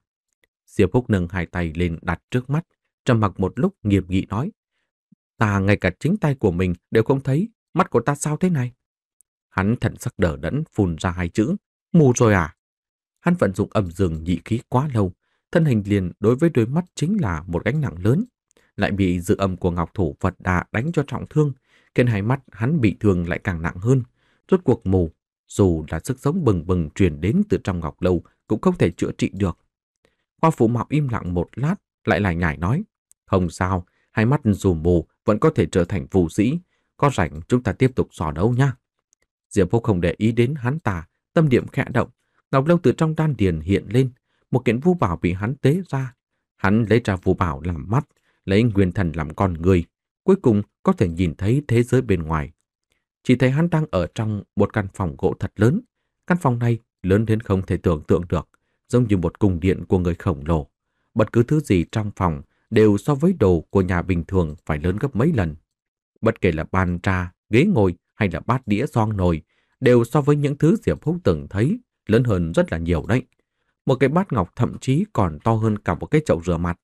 Diệp Húc nâng hai tay lên đặt trước mắt, trầm mặc một lúc, nghiêm nghị nói: Ta ngay cả chính tay của mình đều không thấy, mắt của ta sao thế này? Hắn thần sắc đờ đẫn phun ra hai chữ, mù rồi à? Hắn vận dụng âm dương nhị khí quá lâu, thân hình liền đối với đôi mắt chính là một gánh nặng lớn, lại bị dư âm của ngọc thủ Phật Đà đánh cho trọng thương, khiến hai mắt hắn bị thương lại càng nặng hơn, rốt cuộc mù, dù là sức sống bừng bừng truyền đến từ trong ngọc lâu cũng không thể chữa trị được. Hoa Phụ Mạo im lặng một lát, lại lải nhải nói, không sao, hai mắt dù mù vẫn có thể trở thành phù sĩ, có rảnh chúng ta tiếp tục dò đấu nha. Diệp Húc không để ý đến hắn ta, tâm điểm khẽ động, ngọc lâu từ trong đan điền hiện lên, một kiện vũ bảo bị hắn tế ra. Hắn lấy ra vũ bảo làm mắt, lấy nguyên thần làm con người, cuối cùng có thể nhìn thấy thế giới bên ngoài. Chỉ thấy hắn đang ở trong một căn phòng gỗ thật lớn, căn phòng này lớn đến không thể tưởng tượng được, giống như một cung điện của người khổng lồ. Bất cứ thứ gì trong phòng đều so với đồ của nhà bình thường phải lớn gấp mấy lần. Bất kể là bàn trà, ghế ngồi hay là bát đĩa xoong nồi, đều so với những thứ Diệp Húc từng thấy lớn hơn rất là nhiều đấy. Một cái bát ngọc thậm chí còn to hơn cả một cái chậu rửa mặt.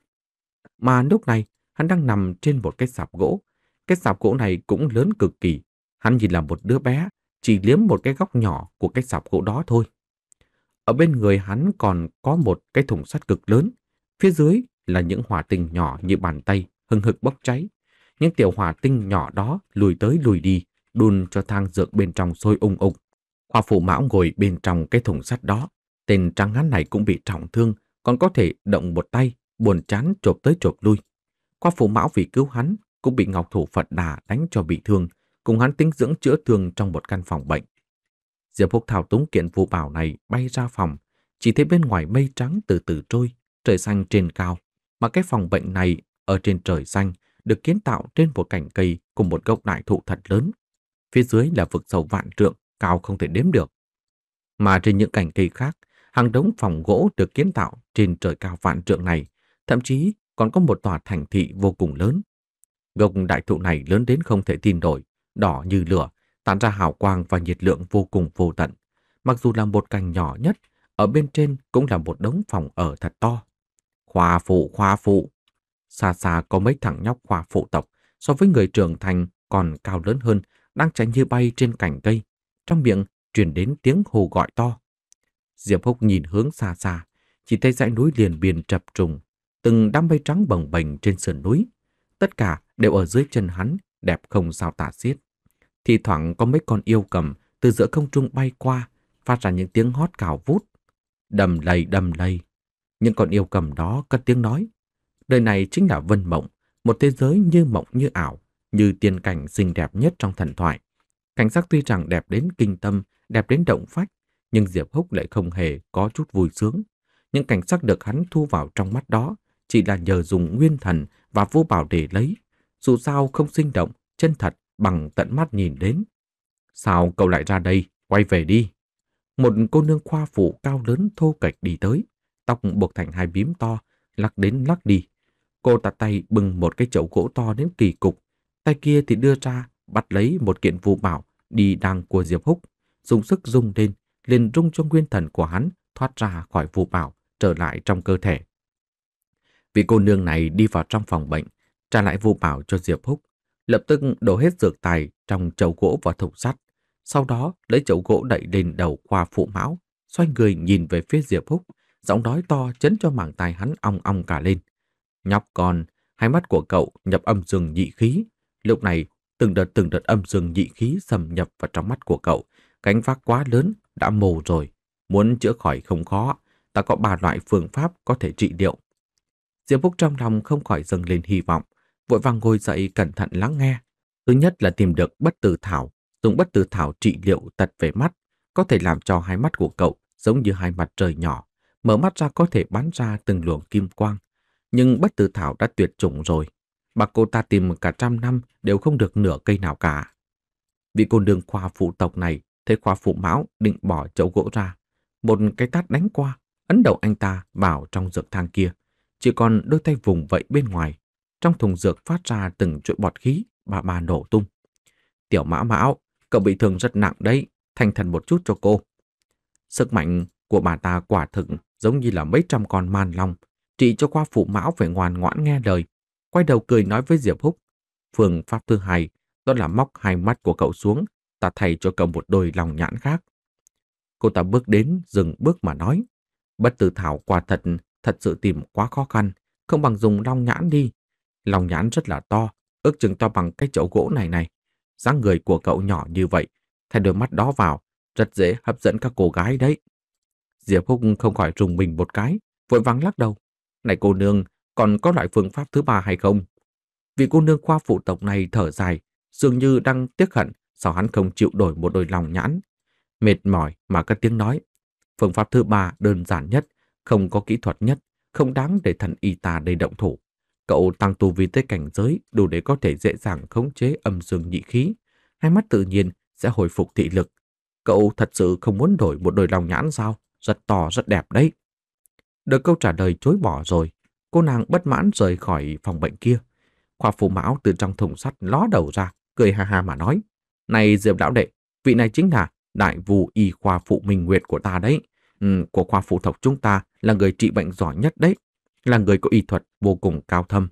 Mà lúc này hắn đang nằm trên một cái sạp gỗ. Cái sạp gỗ này cũng lớn cực kỳ. Hắn nhìn là một đứa bé, chỉ liếm một cái góc nhỏ của cái sạp gỗ đó thôi. Ở bên người hắn còn có một cái thùng sắt cực lớn. Phía dưới là những hỏa tinh nhỏ như bàn tay, hừng hực bốc cháy. Những tiểu hỏa tinh nhỏ đó lùi tới lùi đi, đun cho thang dược bên trong sôi ung ung. Hoa Phụ Mão ngồi bên trong cái thùng sắt đó. Tên trắng hán này cũng bị trọng thương, còn có thể động một tay, buồn chán chộp tới chộp lui. Khoa Phụ Mão vì cứu hắn cũng bị ngọc thủ Phật Đà đánh cho bị thương, cùng hắn tính dưỡng chữa thương trong một căn phòng bệnh. Diệp Húc thao túng kiện vũ bảo này bay ra phòng, chỉ thấy bên ngoài mây trắng từ từ trôi, trời xanh trên cao, mà cái phòng bệnh này ở trên trời xanh được kiến tạo trên một cành cây cùng một gốc đại thụ thật lớn. Phía dưới là vực sâu vạn trượng, cao không thể đếm được. Mà trên những cành cây khác, hàng đống phòng gỗ được kiến tạo trên trời cao vạn trượng này, thậm chí còn có một tòa thành thị vô cùng lớn. Gốc đại thụ này lớn đến không thể tin nổi, đỏ như lửa, tản ra hào quang và nhiệt lượng vô cùng vô tận. Mặc dù là một cành nhỏ nhất, ở bên trên cũng là một đống phòng ở thật to. Khoa Phụ, Khoa Phụ. Xa xa có mấy thằng nhóc Khoa Phụ tộc, so với người trưởng thành còn cao lớn hơn, đang chạy như bay trên cành cây. Trong miệng truyền đến tiếng hô gọi to. Diệp Húc nhìn hướng xa xa, chỉ thấy dãy núi liền biên chập trùng, từng đám mây trắng bồng bềnh trên sườn núi, tất cả đều ở dưới chân hắn, đẹp không sao tả xiết. Thì thoảng có mấy con yêu cầm từ giữa không trung bay qua, phát ra những tiếng hót cào vút, đầm lầy đầm lầy. Những con yêu cầm đó cất tiếng nói, đời này chính là Vân Mộng, một thế giới như mộng như ảo, như tiên cảnh xinh đẹp nhất trong thần thoại. Cảnh sắc tuy rằng đẹp đến kinh tâm, đẹp đến động phách, nhưng Diệp Húc lại không hề có chút vui sướng. Những cảnh sắc được hắn thu vào trong mắt đó chỉ là nhờ dùng nguyên thần và vô bảo để lấy, dù sao không sinh động, chân thật bằng tận mắt nhìn đến. Sao cậu lại ra đây, quay về đi. Một cô nương Khoa Phụ cao lớn thô kệch đi tới, tóc buộc thành hai bím to, lắc đến lắc đi. Cô ta tay bưng một cái chậu gỗ to đến kỳ cục, tay kia thì đưa ra bắt lấy một kiện vũ bảo đi đang của Diệp Húc, dùng sức rung lên, liền rung cho nguyên thần của hắn thoát ra khỏi vũ bảo, trở lại trong cơ thể. Vị cô nương này đi vào trong phòng bệnh, trả lại vũ bảo cho Diệp Húc, lập tức đổ hết dược tài trong chậu gỗ vào thùng sắt, sau đó lấy chậu gỗ đậy lên đầu Khoa Phụ Mão, xoay người nhìn về phía Diệp Húc, giọng nói to chấn cho màng tai hắn ong ong cả lên. Nhóc con, hai mắt của cậu nhập âm dương nhị khí. Lúc này từng đợt âm dương nhị khí xâm nhập vào trong mắt của cậu, cánh vác quá lớn đã mù rồi, muốn chữa khỏi không khó, ta có 3 loại phương pháp có thể trị liệu. Diệp Húc trong lòng không khỏi dâng lên hy vọng, vội vàng ngồi dậy cẩn thận lắng nghe. Thứ nhất là tìm được bất tử thảo, dùng bất tử thảo trị liệu tật về mắt, có thể làm cho hai mắt của cậu giống như hai mặt trời nhỏ, mở mắt ra có thể bắn ra từng luồng kim quang. Nhưng bất tử thảo đã tuyệt chủng rồi, bà cô ta tìm cả 100 năm đều không được nửa cây nào cả. Vị cô nương Khoa Phụ tộc này thấy Khoa Phụ Mão định bỏ chậu gỗ ra, một cái tát đánh qua, ấn đầu anh ta vào trong dược thang kia, chỉ còn đôi tay vùng vẫy bên ngoài. Trong thùng dược phát ra từng chuỗi bọt khí, bà nổ tung. Tiểu Mã Mão, cậu bị thương rất nặng đấy, thành thần một chút cho cô. Sức mạnh của bà ta quả thực giống như là mấy trăm con man long, trị cho Khoa Phụ Mão phải ngoan ngoãn nghe lời, quay đầu cười nói với Diệp Húc, Phương pháp thứ hai, đó là móc hai mắt của cậu xuống, ta thay cho cậu một đôi lòng nhãn khác. Cô ta bước đến, dừng bước mà nói, Bất Tử Thảo quả thật sự tìm quá khó khăn, không bằng dùng long nhãn đi. Long nhãn rất là to, ước chừng to bằng cái chậu gỗ này. Dáng người của cậu nhỏ như vậy, thay đôi mắt đó vào, rất dễ hấp dẫn các cô gái đấy. Diệp Húc không khỏi rùng mình một cái, vội vàng lắc đầu. Này cô nương, còn có loại phương pháp thứ ba hay không? Vị cô nương khoa phụ tộc này thở dài, dường như đang tiếc hận sao hắn không chịu đổi một đôi lòng nhãn. Mệt mỏi mà cất tiếng nói, phương pháp thứ ba đơn giản nhất, không có kỹ thuật nhất, không đáng để thần y ta đầy động thủ. Cậu tăng tu vi tới cảnh giới đủ để có thể dễ dàng khống chế âm dương nhị khí, hai mắt tự nhiên sẽ hồi phục thị lực. Cậu thật sự không muốn đổi một đôi lòng nhãn sao? Rất to, rất đẹp đấy. Được câu trả lời chối bỏ rồi, cô nàng bất mãn rời khỏi phòng bệnh kia. Khoa Phụ Mão từ trong thùng sắt ló đầu ra, cười ha ha mà nói, này Diệp lão đệ, vị này chính là đại vu y khoa phụ Minh Nguyệt của ta đấy. Của khoa phụ tộc chúng ta, là người trị bệnh giỏi nhất đấy, là người có y thuật vô cùng cao thâm.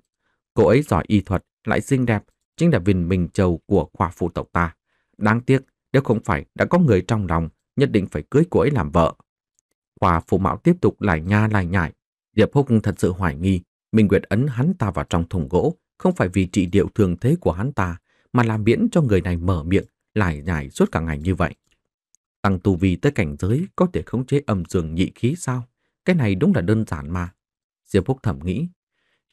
Cô ấy giỏi y thuật, lại xinh đẹp, chính là viên minh châu của khoa phụ tộc ta. Đáng tiếc, nếu không phải đã có người trong lòng, nhất định phải cưới cô ấy làm vợ. Khoa Phụ Mão tiếp tục lải nha lải nhải. Diệp Húc thật sự hoài nghi Minh Nguyệt ấn hắn ta vào trong thùng gỗ không phải vì trị liệu thường thế của hắn ta, mà làm miễn cho người này mở miệng lải nhải suốt cả ngày như vậy. Tăng tu vi tới cảnh giới có thể khống chế âm dương nhị khí sao? Cái này đúng là đơn giản mà, Diệp Húc thầm nghĩ.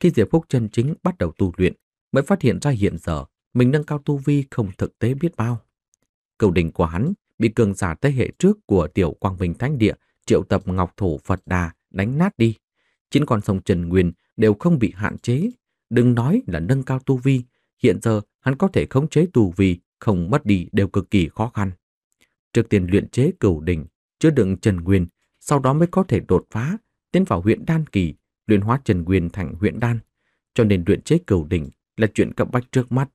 Khi Diệp Húc chân chính bắt đầu tu luyện, mới phát hiện ra hiện giờ mình nâng cao tu vi không thực tế biết bao. Cửu đỉnh của hắn bị cường giả thế hệ trước của Tiểu Quang Minh Thánh Địa triệu tập Ngọc Thổ Phật Đà đánh nát đi. 9 con sông Trần Nguyên đều không bị hạn chế, đừng nói là nâng cao tu vi, hiện giờ hắn có thể khống chế tu vi không mất đi đều cực kỳ khó khăn. Trước tiên luyện chế cửu đỉnh, chứa đựng Trần Nguyên, sau đó mới có thể đột phá, tiến vào huyện đan kỳ, luyện hóa Trần Nguyên thành huyện đan. Cho nên luyện chế cửu đỉnh là chuyện cấp bách trước mắt.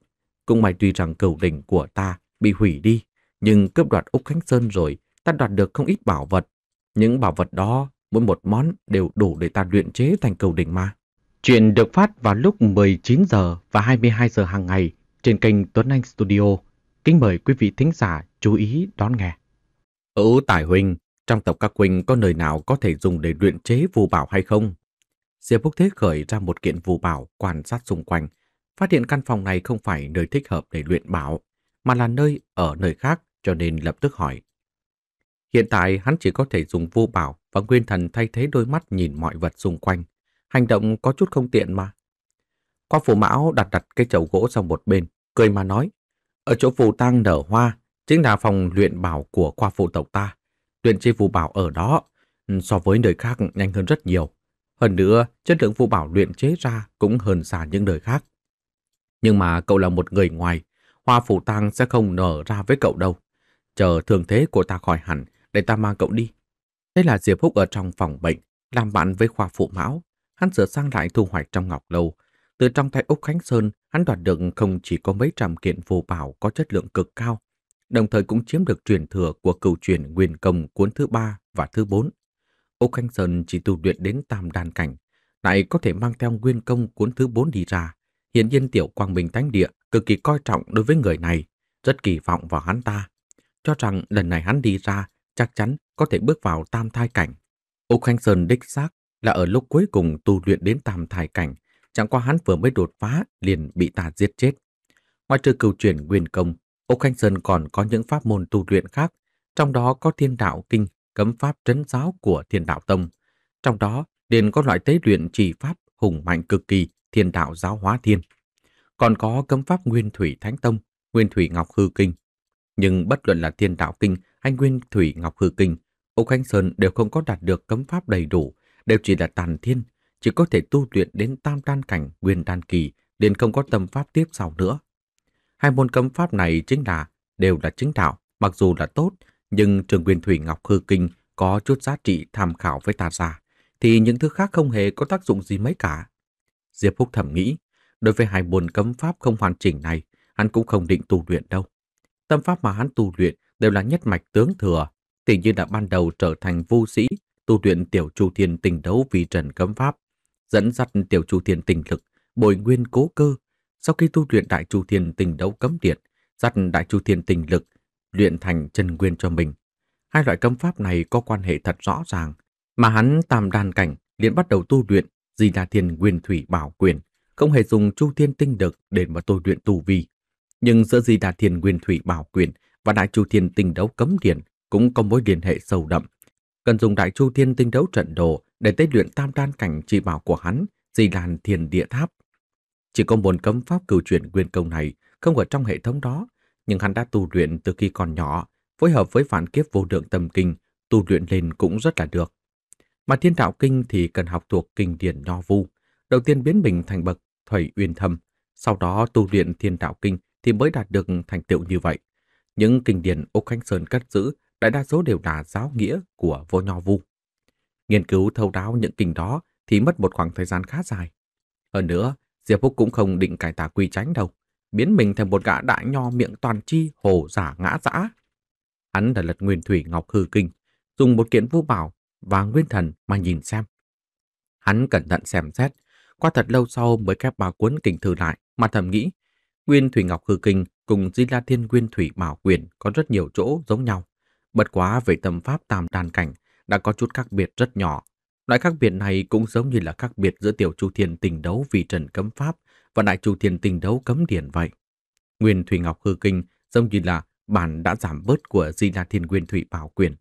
Cũng may tuy rằng cửu đỉnh của ta bị hủy đi, nhưng cướp đoạt Úc Khánh Sơn rồi, ta đoạt được không ít bảo vật. Những bảo vật đó, mỗi một món đều đủ để ta luyện chế thành cửu đỉnh mà. Chuyện được phát vào lúc 19 giờ và 22 giờ hàng ngày trên kênh Tuấn Anh Studio. Kính mời quý vị thính giả chú ý đón nghe. Hữu Tài Huỳnh, trong tộc các huynh có nơi nào có thể dùng để luyện chế phù bảo hay không? Diệp Húc Thế khởi ra một kiện phù bảo, quan sát xung quanh, phát hiện căn phòng này không phải nơi thích hợp để luyện bảo, mà là nơi ở nơi khác, cho nên lập tức hỏi. Hiện tại hắn chỉ có thể dùng vô bảo và nguyên thần thay thế đôi mắt nhìn mọi vật xung quanh. Hành động có chút không tiện mà. Khoa Phụ Mão đặt cái chậu gỗ sang một bên, cười mà nói. Ở chỗ phù tang nở hoa, chính là phòng luyện bảo của khoa phụ tộc ta. Luyện chế phù bảo ở đó, so với nơi khác nhanh hơn rất nhiều. Hơn nữa, chất lượng phù bảo luyện chế ra cũng hơn xa những nơi khác. Nhưng mà cậu là một người ngoài, hoa phù tang sẽ không nở ra với cậu đâu. Chờ thường thế của ta khỏi hẳn, để ta mang cậu đi. Thế là Diệp Húc ở trong phòng bệnh, làm bạn với khoa phụ Mão. Hắn sửa sang lại thu hoạch trong Ngọc Lâu. Từ trong tay Úc Khánh Sơn, hắn đoạt được không chỉ có mấy trăm kiện phù bảo có chất lượng cực cao, đồng thời cũng chiếm được truyền thừa của cửu truyền Nguyên Công cuốn thứ 3 và thứ 4. Úc Khánh Sơn chỉ tu luyện đến tam đan cảnh, lại có thể mang theo Nguyên Công cuốn thứ 4 đi ra. Hiển nhiên Tiểu Quang Minh Thánh Địa cực kỳ coi trọng đối với người này, rất kỳ vọng vào hắn ta, cho rằng lần này hắn đi ra chắc chắn có thể bước vào tam thai cảnh. Úc Khánh Sơn đích xác là ở lúc cuối cùng tu luyện đến tam thai cảnh, chẳng qua hắn vừa mới đột phá liền bị ta giết chết. Ngoài trừ cửu chuyển Nguyên Công, Úc Khánh Sơn còn có những pháp môn tu luyện khác, trong đó có Thiên Đạo Kinh, cấm pháp trấn giáo của Thiên Đạo Tông. Trong đó liền có loại tế luyện chỉ pháp hùng mạnh cực kỳ Thiên Đạo Giáo Hóa Thiên. Còn có cấm pháp Nguyên Thủy Thánh Tông, Nguyên Thủy Ngọc Hư Kinh. Nhưng bất luận là Thiên Đạo Kinh hay Nguyên Thủy Ngọc Hư Kinh, Úc Khánh Sơn đều không có đạt được cấm pháp đầy đủ, đều chỉ là tàn thiên, chỉ có thể tu luyện đến tam đan cảnh nguyên đan kỳ, liền không có tâm pháp tiếp sau nữa. Hai môn cấm pháp này đều là chính đạo, mặc dù là tốt, nhưng trường Nguyên Thủy Ngọc Hư Kinh có chút giá trị tham khảo với ta ra, thì những thứ khác không hề có tác dụng gì mấy cả. Diệp Húc thầm nghĩ, đối với hai môn cấm pháp không hoàn chỉnh này, hắn cũng không định tu luyện đâu. Tâm pháp mà hắn tu luyện đều là nhất mạch tướng thừa, tỉ như đã ban đầu trở thành vu sĩ, tu luyện Tiểu Chu Thiên Tình Đấu vì trần cấm pháp, dẫn dắt Tiểu Chu Thiên Tình Lực, bồi nguyên cố cơ, sau khi tu luyện Đại Chu Thiên Tinh Đấu cấm điện, dắt Đại Chu Thiên Tinh Lực luyện thành chân nguyên cho mình. Hai loại cấm pháp này có quan hệ thật rõ ràng, mà hắn tam đan cảnh liền bắt đầu tu luyện Di Đà Thiên Nguyên Thủy Bảo Quyền, không hề dùng Chu Thiên Tinh Lực để mà tu luyện tu vi. Nhưng giữa Di Đà Thiên Nguyên Thủy Bảo Quyền và Đại Chu Thiên Tinh Đấu cấm điện cũng có mối liên hệ sâu đậm. Cần dùng Đại Chu Thiên Tinh Đấu trận đồ để tế luyện tam đan cảnh chỉ bảo của hắn, Di Đàn Thiền Địa Tháp. Chỉ có một cấm pháp cửu chuyển nguyên công này không ở trong hệ thống đó, nhưng hắn đã tu luyện từ khi còn nhỏ, phối hợp với Vạn Kiếp Vô Lượng Tâm Kinh, tu luyện lên cũng rất là được. Mà Thiên Đạo Kinh thì cần học thuộc kinh điển Nho Vu, đầu tiên biến mình thành bậc Thủy Uyên Thâm, sau đó tu luyện Thiên Đạo Kinh thì mới đạt được thành tựu như vậy. Những kinh điển Úc Khánh Sơn cất giữ đại đa số đều là giáo nghĩa của vô Nho Vu. Nghiên cứu thấu đáo những kinh đó thì mất một khoảng thời gian khá dài. Hơn nữa, Diệp Húc cũng không định cải tà quy chánh đâu, biến mình thành một gã đại nho miệng toàn chi hồ giả ngã dã. Hắn đã lật Nguyên Thủy Ngọc Hư Kinh, dùng một kiện vũ bảo và nguyên thần mà nhìn xem. Hắn cẩn thận xem xét, qua thật lâu sau mới khép ba cuốn kinh thư lại mà thầm nghĩ, Nguyên Thủy Ngọc Hư Kinh cùng Di La Thiên Nguyên Thủy Bảo Quyền có rất nhiều chỗ giống nhau, bất quá về tâm pháp tam đan cảnh đã có chút khác biệt rất nhỏ. Loại khác biệt này cũng giống như là khác biệt giữa Tiểu Chu Thiên Tình Đấu vì Trần cấm pháp và Đại Chu Thiên Tình Đấu cấm điển vậy. Nguyên Thủy Ngọc Hư Kinh giống như là bản đã giảm bớt của Di La Thiên Nguyên Thủy Bảo Quyền.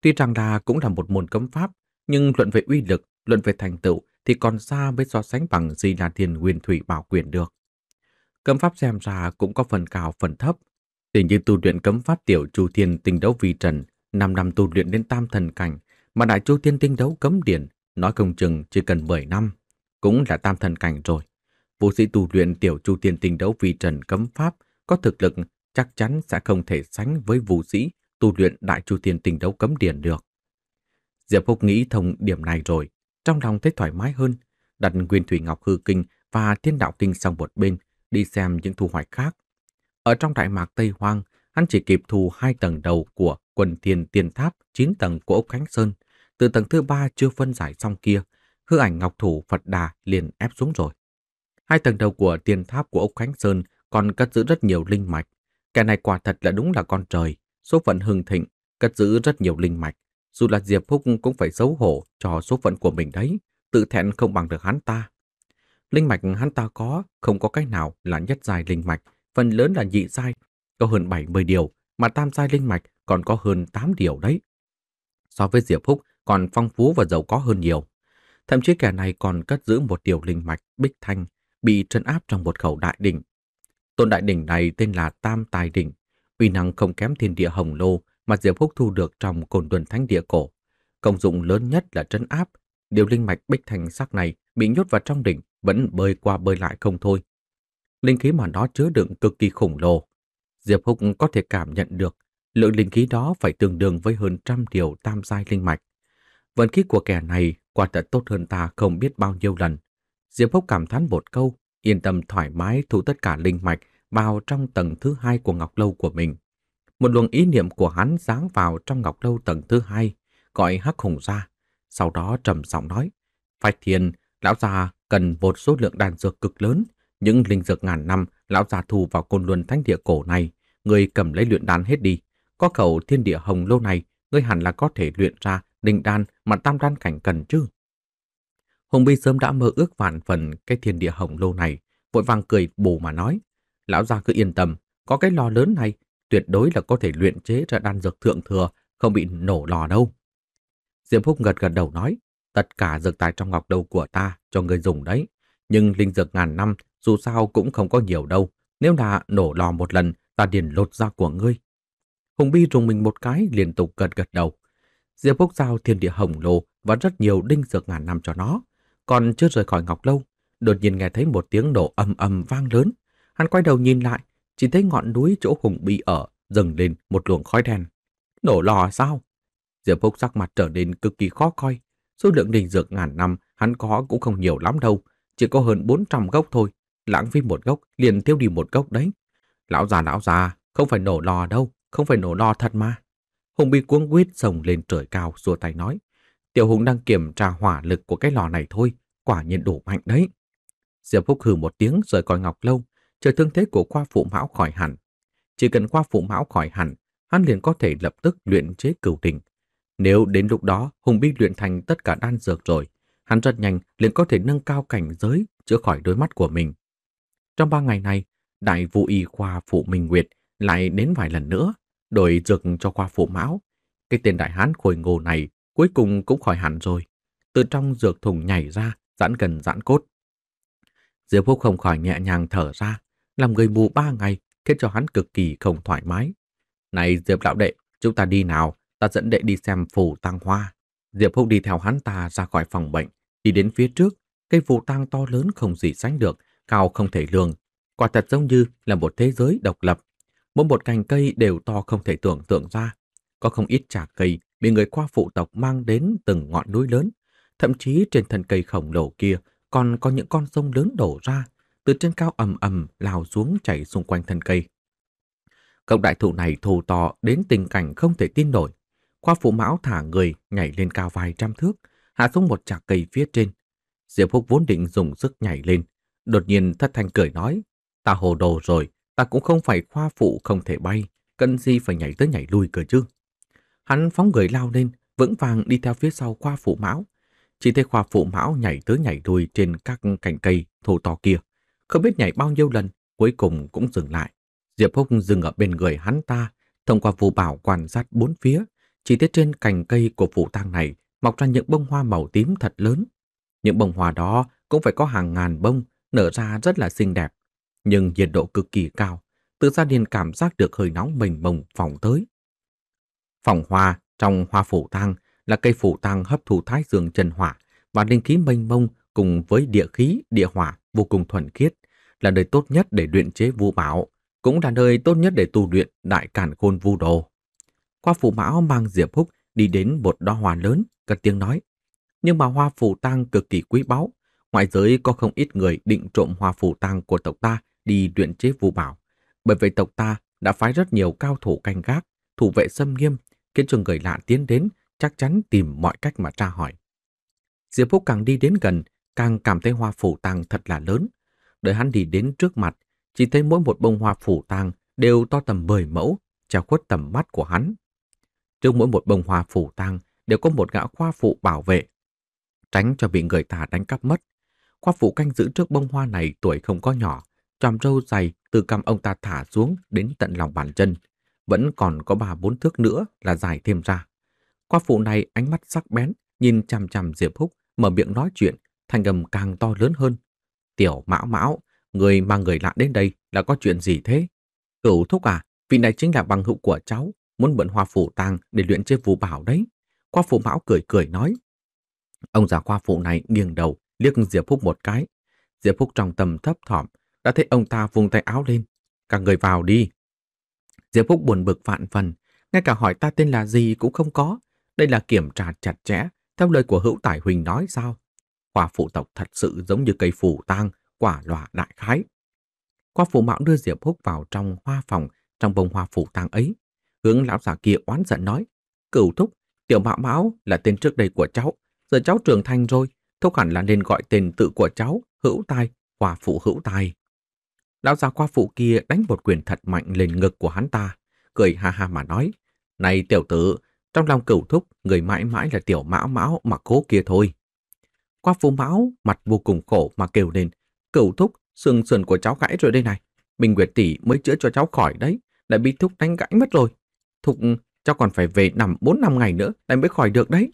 Tuy rằng là cũng là một môn cấm pháp, nhưng luận về uy lực, luận về thành tựu thì còn xa mới so sánh bằng Di La Thiên Nguyên Thủy Bảo Quyền được. Cấm pháp xem ra cũng có phần cao phần thấp. Để như tu luyện cấm pháp Tiểu Chu Thiên Tình Đấu vi Trần, 5 năm tu luyện đến tam thần cảnh, mà Đại Chu Thiên Tinh Đấu cấm điển nói không chừng chỉ cần 10 năm cũng là tam thần cảnh rồi. Vô sĩ tu luyện Tiểu Chu Thiên Tinh Đấu vi Trần cấm pháp có thực lực chắc chắn sẽ không thể sánh với vô sĩ tu luyện Đại Chu Thiên Tinh Đấu cấm điển được. Diệp Húc nghĩ thông điểm này rồi, trong lòng thấy thoải mái hơn, đặt Nguyên Thủy Ngọc Hư Kinh và Thiên Đạo Kinh sang một bên, đi xem những thu hoạch khác. Ở trong đại mạc Tây Hoang, hắn chỉ kịp thu 2 tầng đầu của Quần Thiên Tiên Tháp 9 tầng của Úc Khánh Sơn. Từ tầng thứ 3 chưa phân giải xong kia, hư ảnh ngọc thủ Phật Đà liền ép xuống rồi. 2 tầng đầu của tiền tháp của Úc Khánh Sơn còn cất giữ rất nhiều linh mạch. Kẻ này quả thật là đúng là con trời, số phận hưng thịnh, cất giữ rất nhiều linh mạch. Dù là Diệp Húc cũng phải xấu hổ cho số phận của mình đấy, tự thẹn không bằng được hắn ta. Linh mạch hắn ta có, không có cách nào là nhất giai linh mạch, phần lớn là nhị giai, có hơn 70 điều, mà tam giai linh mạch còn có hơn 8 điều đấy. So với Diệp Húc còn phong phú và giàu có hơn nhiều. Thậm chí kẻ này còn cất giữ một điều linh mạch Bích Thanh bị trấn áp trong một khẩu đại đỉnh. Tôn đại đỉnh này tên là Tam Tài Đỉnh, uy năng không kém Thiên Địa Hồng Lô mà Diệp Húc thu được trong Cổn Tuần Thánh Địa cổ. Công dụng lớn nhất là trấn áp. Điều linh mạch Bích Thanh sắc này bị nhốt vào trong đỉnh vẫn bơi qua bơi lại không thôi. Linh khí mà nó chứa đựng cực kỳ khổng lồ. Diệp Húc có thể cảm nhận được lượng linh khí đó phải tương đương với hơn 100 điều tam giai linh mạch. Vận khí của kẻ này quả thật tốt hơn ta không biết bao nhiêu lần. Diệp Húc cảm thán một câu, yên tâm thoải mái thu tất cả linh mạch vào trong tầng thứ 2 của Ngọc Lâu của mình. Một luồng ý niệm của hắn giáng vào trong Ngọc Lâu tầng thứ 2, gọi Hắc Hùng ra. Sau đó trầm giọng nói, Phách Thiên, lão già cần một số lượng đan dược cực lớn. Những linh dược ngàn năm lão già thu vào Côn Luân Thánh Địa cổ này, người cầm lấy luyện đan hết đi. Có khẩu Thiên Địa Hồng Lô này, ngươi hẳn là có thể luyện ra linh đan mà tam đan cảnh cần chứ. Hùng Bi sớm đã mơ ước vạn phần cái Thiên Địa Hồng Lô này, vội vàng cười bù mà nói, lão gia cứ yên tâm, có cái lò lớn này tuyệt đối là có thể luyện chế ra đan dược thượng thừa, không bị nổ lò đâu. Diệp Húc gật gật đầu nói, tất cả dược tài trong Ngọc Lâu của ta cho ngươi dùng đấy, nhưng linh dược ngàn năm dù sao cũng không có nhiều đâu, nếu là nổ lò một lần ta điền lột ra của ngươi. Hùng Bi rùng mình một cái, liên tục gật gật đầu. Diệp Húc giao Thiên Địa Hồng Lô và rất nhiều đinh dược ngàn năm cho nó, còn chưa rời khỏi Ngọc Lâu, đột nhiên nghe thấy một tiếng nổ ầm ầm vang lớn. Hắn quay đầu nhìn lại, chỉ thấy ngọn núi chỗ Hùng Bi ở dâng lên một luồng khói đen. Nổ lò sao? Diệp Húc sắc mặt trở nên cực kỳ khó coi. Số lượng đinh dược ngàn năm hắn có cũng không nhiều lắm đâu, chỉ có hơn 400 gốc thôi, lãng phí một gốc liền tiêu đi một gốc đấy. Lão già, không phải nổ lò đâu, không phải nổ lò thật mà. Hùng Bi cuống quýt sồng lên trời cao, xua tay nói, Tiểu Hùng đang kiểm tra hỏa lực của cái lò này thôi, quả nhiên đủ mạnh đấy. Diệp Húc hừ một tiếng rời khỏi Ngọc Lâu, chờ thương thế của Khoa Phụ Mão khỏi hẳn. Chỉ cần Khoa Phụ Mão khỏi hẳn, hắn liền có thể lập tức luyện chế cửu đỉnh. Nếu đến lúc đó Hùng Bi luyện thành tất cả đan dược rồi, hắn rất nhanh liền có thể nâng cao cảnh giới chữa khỏi đôi mắt của mình. Trong 3 ngày này, đại vũ y Khoa Phụ Minh Nguyệt lại đến vài lần nữa, đổi dược cho Khoa Phụ Mão. Cái tên đại hán khôi ngô này cuối cùng cũng khỏi hẳn rồi. Từ trong dược thùng nhảy ra, giãn gần giãn cốt. Diệp Húc không khỏi nhẹ nhàng thở ra, làm người mù 3 ngày khiến cho hắn cực kỳ không thoải mái. Này Diệp lão đệ, chúng ta đi nào, ta dẫn đệ đi xem phù tang hoa. Diệp Húc đi theo hắn ta ra khỏi phòng bệnh, đi đến phía trước, cây phù tang to lớn không gì sánh được, cao không thể lường, quả thật giống như là một thế giới độc lập. Mỗi một cành cây đều to không thể tưởng tượng ra, có không ít trà cây bị người Khoa phụ tộc mang đến từng ngọn núi lớn, thậm chí trên thân cây khổng lồ kia còn có những con sông lớn đổ ra, từ trên cao ầm ầm lao xuống chảy xung quanh thân cây. Cọng đại thụ này thù to đến tình cảnh không thể tin nổi. Khoa Phụ Mão thả người nhảy lên cao vài trăm thước, hạ xuống một chạc cây phía trên. Diệp Húc vốn định dùng sức nhảy lên, đột nhiên thất thanh cười nói: "Ta hồ đồ rồi, ta cũng không phải Khoa phụ không thể bay, cần gì phải nhảy tới nhảy lui cơ chứ?" Hắn phóng người lao lên, vững vàng đi theo phía sau Khoa Phụ Mão. Chỉ thấy Khoa Phụ Mão nhảy tới nhảy lui trên các cành cây thô to kia, không biết nhảy bao nhiêu lần, cuối cùng cũng dừng lại. Diệp Húc dừng ở bên người hắn ta, thông qua phù bảo quan sát bốn phía, chỉ thấy trên cành cây của phù tang này mọc ra những bông hoa màu tím thật lớn. Những bông hoa đó cũng phải có hàng ngàn bông, nở ra rất là xinh đẹp, nhưng nhiệt độ cực kỳ cao, tự ra liền cảm giác được hơi nóng mênh mông phỏng tới. Phỏng hoa trong hoa phù tang là cây phù tang hấp thụ thái dương chân hỏa và linh khí mênh mông cùng với địa khí, địa hỏa vô cùng thuần khiết, là nơi tốt nhất để luyện chế vu bảo, cũng là nơi tốt nhất để tu luyện Đại Cản Khôn Vu Đồ. Khoa Phụ Mão mang Diệp Húc đi đến một đóa hoa lớn, cất tiếng nói: "Nhưng mà hoa phù tang cực kỳ quý báu, ngoại giới có không ít người định trộm hoa phù tang của tộc ta đi luyện chế vu bảo, bởi vậy tộc ta đã phái rất nhiều cao thủ canh gác, thủ vệ xâm nghiêm, khiến cho người lạ tiến đến chắc chắn tìm mọi cách mà tra hỏi." Diệp Húc càng đi đến gần, càng cảm thấy hoa phù tang thật là lớn. Đợi hắn đi đến trước mặt, chỉ thấy mỗi một bông hoa phù tang đều to tầm 10 mẫu, che khuất tầm mắt của hắn. Trước mỗi một bông hoa phù tang đều có một gã Khoa phụ bảo vệ, tránh cho bị người ta đánh cắp mất. Khoa phụ canh giữ trước bông hoa này tuổi không có nhỏ, chòm râu dày từ cằm ông ta thả xuống đến tận lòng bàn chân, vẫn còn có 3-4 thước nữa là dài thêm ra. Khoa phụ này ánh mắt sắc bén, nhìn chằm chằm Diệp Húc, mở miệng nói chuyện, thanh âm càng to lớn hơn: "Tiểu Mão Mão, người mang người lạ đến đây là có chuyện gì thế?" "Cửu Thúc à, vị này chính là bằng hữu của cháu, muốn mượn hoa phù tang để luyện chế phù bảo đấy." Khoa Phụ Mão cười cười nói. Ông già Khoa phụ này nghiêng đầu liếc Diệp Húc một cái. Diệp Húc trong tâm thấp thỏm, đã thấy ông ta vung tay áo lên: "Các người vào đi." Diệp Húc buồn bực vạn phần, ngay cả hỏi ta tên là gì cũng không có. Đây là kiểm tra chặt chẽ theo lời của Hữu Tài Huỳnh nói sao? Khoa phụ tộc thật sự giống như cây phù tang, quả lòa đại khái. Khoa Phụ Mão đưa Diệp Húc vào trong hoa phòng, trong bông hoa phù tang ấy. Hướng lão già kia oán giận nói: "Cửu Thúc, Tiểu Mão Mão là tên trước đây của cháu, giờ cháu trưởng thành rồi, Thúc hẳn là nên gọi tên tự của cháu, Hữu Tài, Khoa phụ Hữu Tài." Lão già Khoa phụ kia đánh một quyền thật mạnh lên ngực của hắn ta, cười ha ha mà nói: "Này tiểu tử, trong lòng Cửu Thúc, người mãi mãi là Tiểu Mão Mão mà cố kia thôi." Khoa Phụ Mão mặt vô cùng khổ mà kêu lên: "Cửu Thúc, xương sườn của cháu gãy rồi đây này, Minh Nguyệt tỷ mới chữa cho cháu khỏi đấy, đã bị Thúc đánh gãy mất rồi. Thúc, cháu còn phải về nằm 4-5 ngày nữa lại mới khỏi được đấy."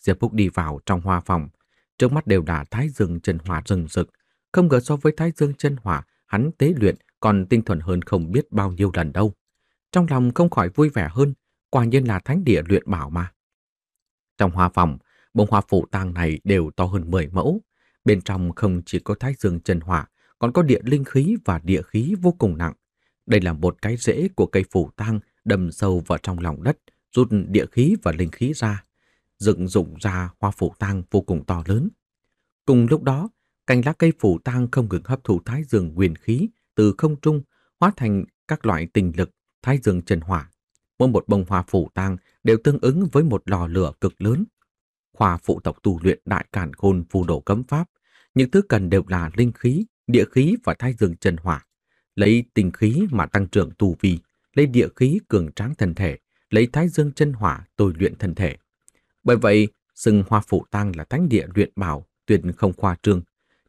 Diệp Húc đi vào trong hoa phòng, trước mắt đều đã thái dương chân hỏa rừng rực, không ngờ so với thái dương chân hỏa hắn tế luyện còn tinh thuần hơn không biết bao nhiêu lần đâu. Trong lòng không khỏi vui vẻ hơn, quả nhiên là thánh địa luyện bảo mà. Trong hoa phòng, bông hoa phù tang này đều to hơn 10 mẫu, bên trong không chỉ có thái dương chân hỏa, còn có địa linh khí và địa khí vô cùng nặng. Đây là một cái rễ của cây phù tang đâm sâu vào trong lòng đất, rút địa khí và linh khí ra, dựng dụng ra hoa phù tang vô cùng to lớn. Cùng lúc đó, cành lá cây phù tang không ngừng hấp thụ thái dương nguyên khí từ không trung, hóa thành các loại tình lực thái dương chân hỏa. Mỗi một bông hoa phù tang đều tương ứng với một lò lửa cực lớn. Khoa phụ tộc tu luyện Đại Cản Khôn Phù Đổ cấm pháp, những thứ cần đều là linh khí, địa khí và thái dương chân hỏa. lấy tinh khí mà tăng trưởng tu vi, lấy địa khí cường tráng thân thể, lấy thái dương chân hỏa tôi luyện thân thể. Bởi vậy, xưng Hoa Phụ Tang là thánh địa luyện bảo tuyệt không khoa trương.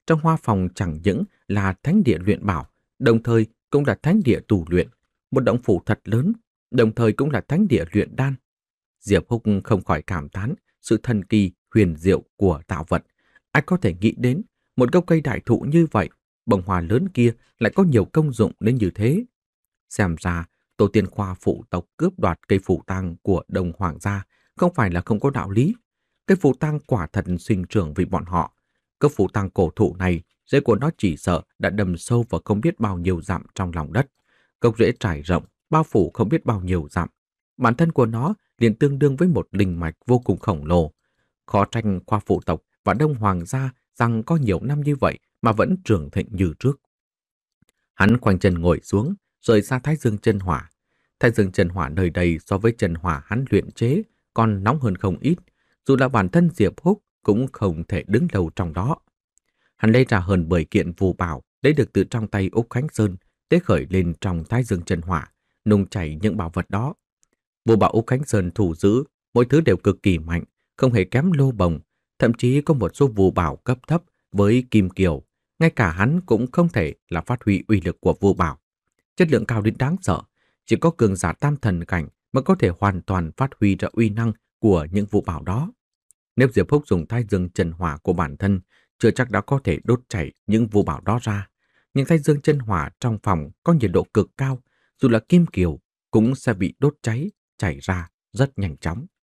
Trong hoa phòng chẳng những là thánh địa luyện bảo, đồng thời cũng là thánh địa tù luyện, một động phủ thật lớn, đồng thời cũng là thánh địa luyện đan. Diệp Húc không khỏi cảm thán sự thần kỳ huyền diệu của tạo vật. Ai có thể nghĩ đến một gốc cây đại thụ như vậy, bông hoa lớn kia lại có nhiều công dụng đến như thế. Xem ra, tổ tiên Khoa phụ tộc cướp đoạt cây Phù Tang của Đông Hoàng gia không phải là không có đạo lý. Cây Phù Tang quả thật sinh trưởng vì bọn họ. Cây Phù Tang cổ thụ này, rễ của nó chỉ sợ đã đâm sâu vào không biết bao nhiêu dặm trong lòng đất. Gốc rễ trải rộng, bao phủ không biết bao nhiêu dặm. Bản thân của nó liền tương đương với một linh mạch vô cùng khổng lồ. Khó trách Khoa phụ tộc và Đông Hoàng gia rằng có nhiều năm như vậy mà vẫn trưởng thịnh như trước. Hắn khoanh chân ngồi xuống, rời xa thái dương chân hỏa. Thái dương chân hỏa nơi đây so với chân hỏa hắn luyện chế còn nóng hơn không ít, dù là bản thân Diệp Húc cũng không thể đứng đầu trong đó. Hắn lấy ra hơn 10 kiện phù bảo lấy được từ trong tay Úc Khánh Sơn, tế khởi lên trong thái dương chân hỏa, nung chảy những bảo vật đó. Phù bảo Úc Khánh Sơn thủ giữ, mỗi thứ đều cực kỳ mạnh, không hề kém Lô Bồng, thậm chí có một số phù bảo cấp thấp với kim kiều, ngay cả hắn cũng không thể là phát huy uy lực của phù bảo. Chất lượng cao đến đáng sợ, chỉ có cường giả tam thần cảnh mới có thể hoàn toàn phát huy ra uy năng của những phù bảo đó. Nếu Diệp Húc dùng thái dương chân hỏa của bản thân, chưa chắc đã có thể đốt chảy những phù bảo đó ra. Nhưng thái dương chân hỏa trong phòng có nhiệt độ cực cao, dù là kim kiều cũng sẽ bị đốt cháy, chảy ra rất nhanh chóng.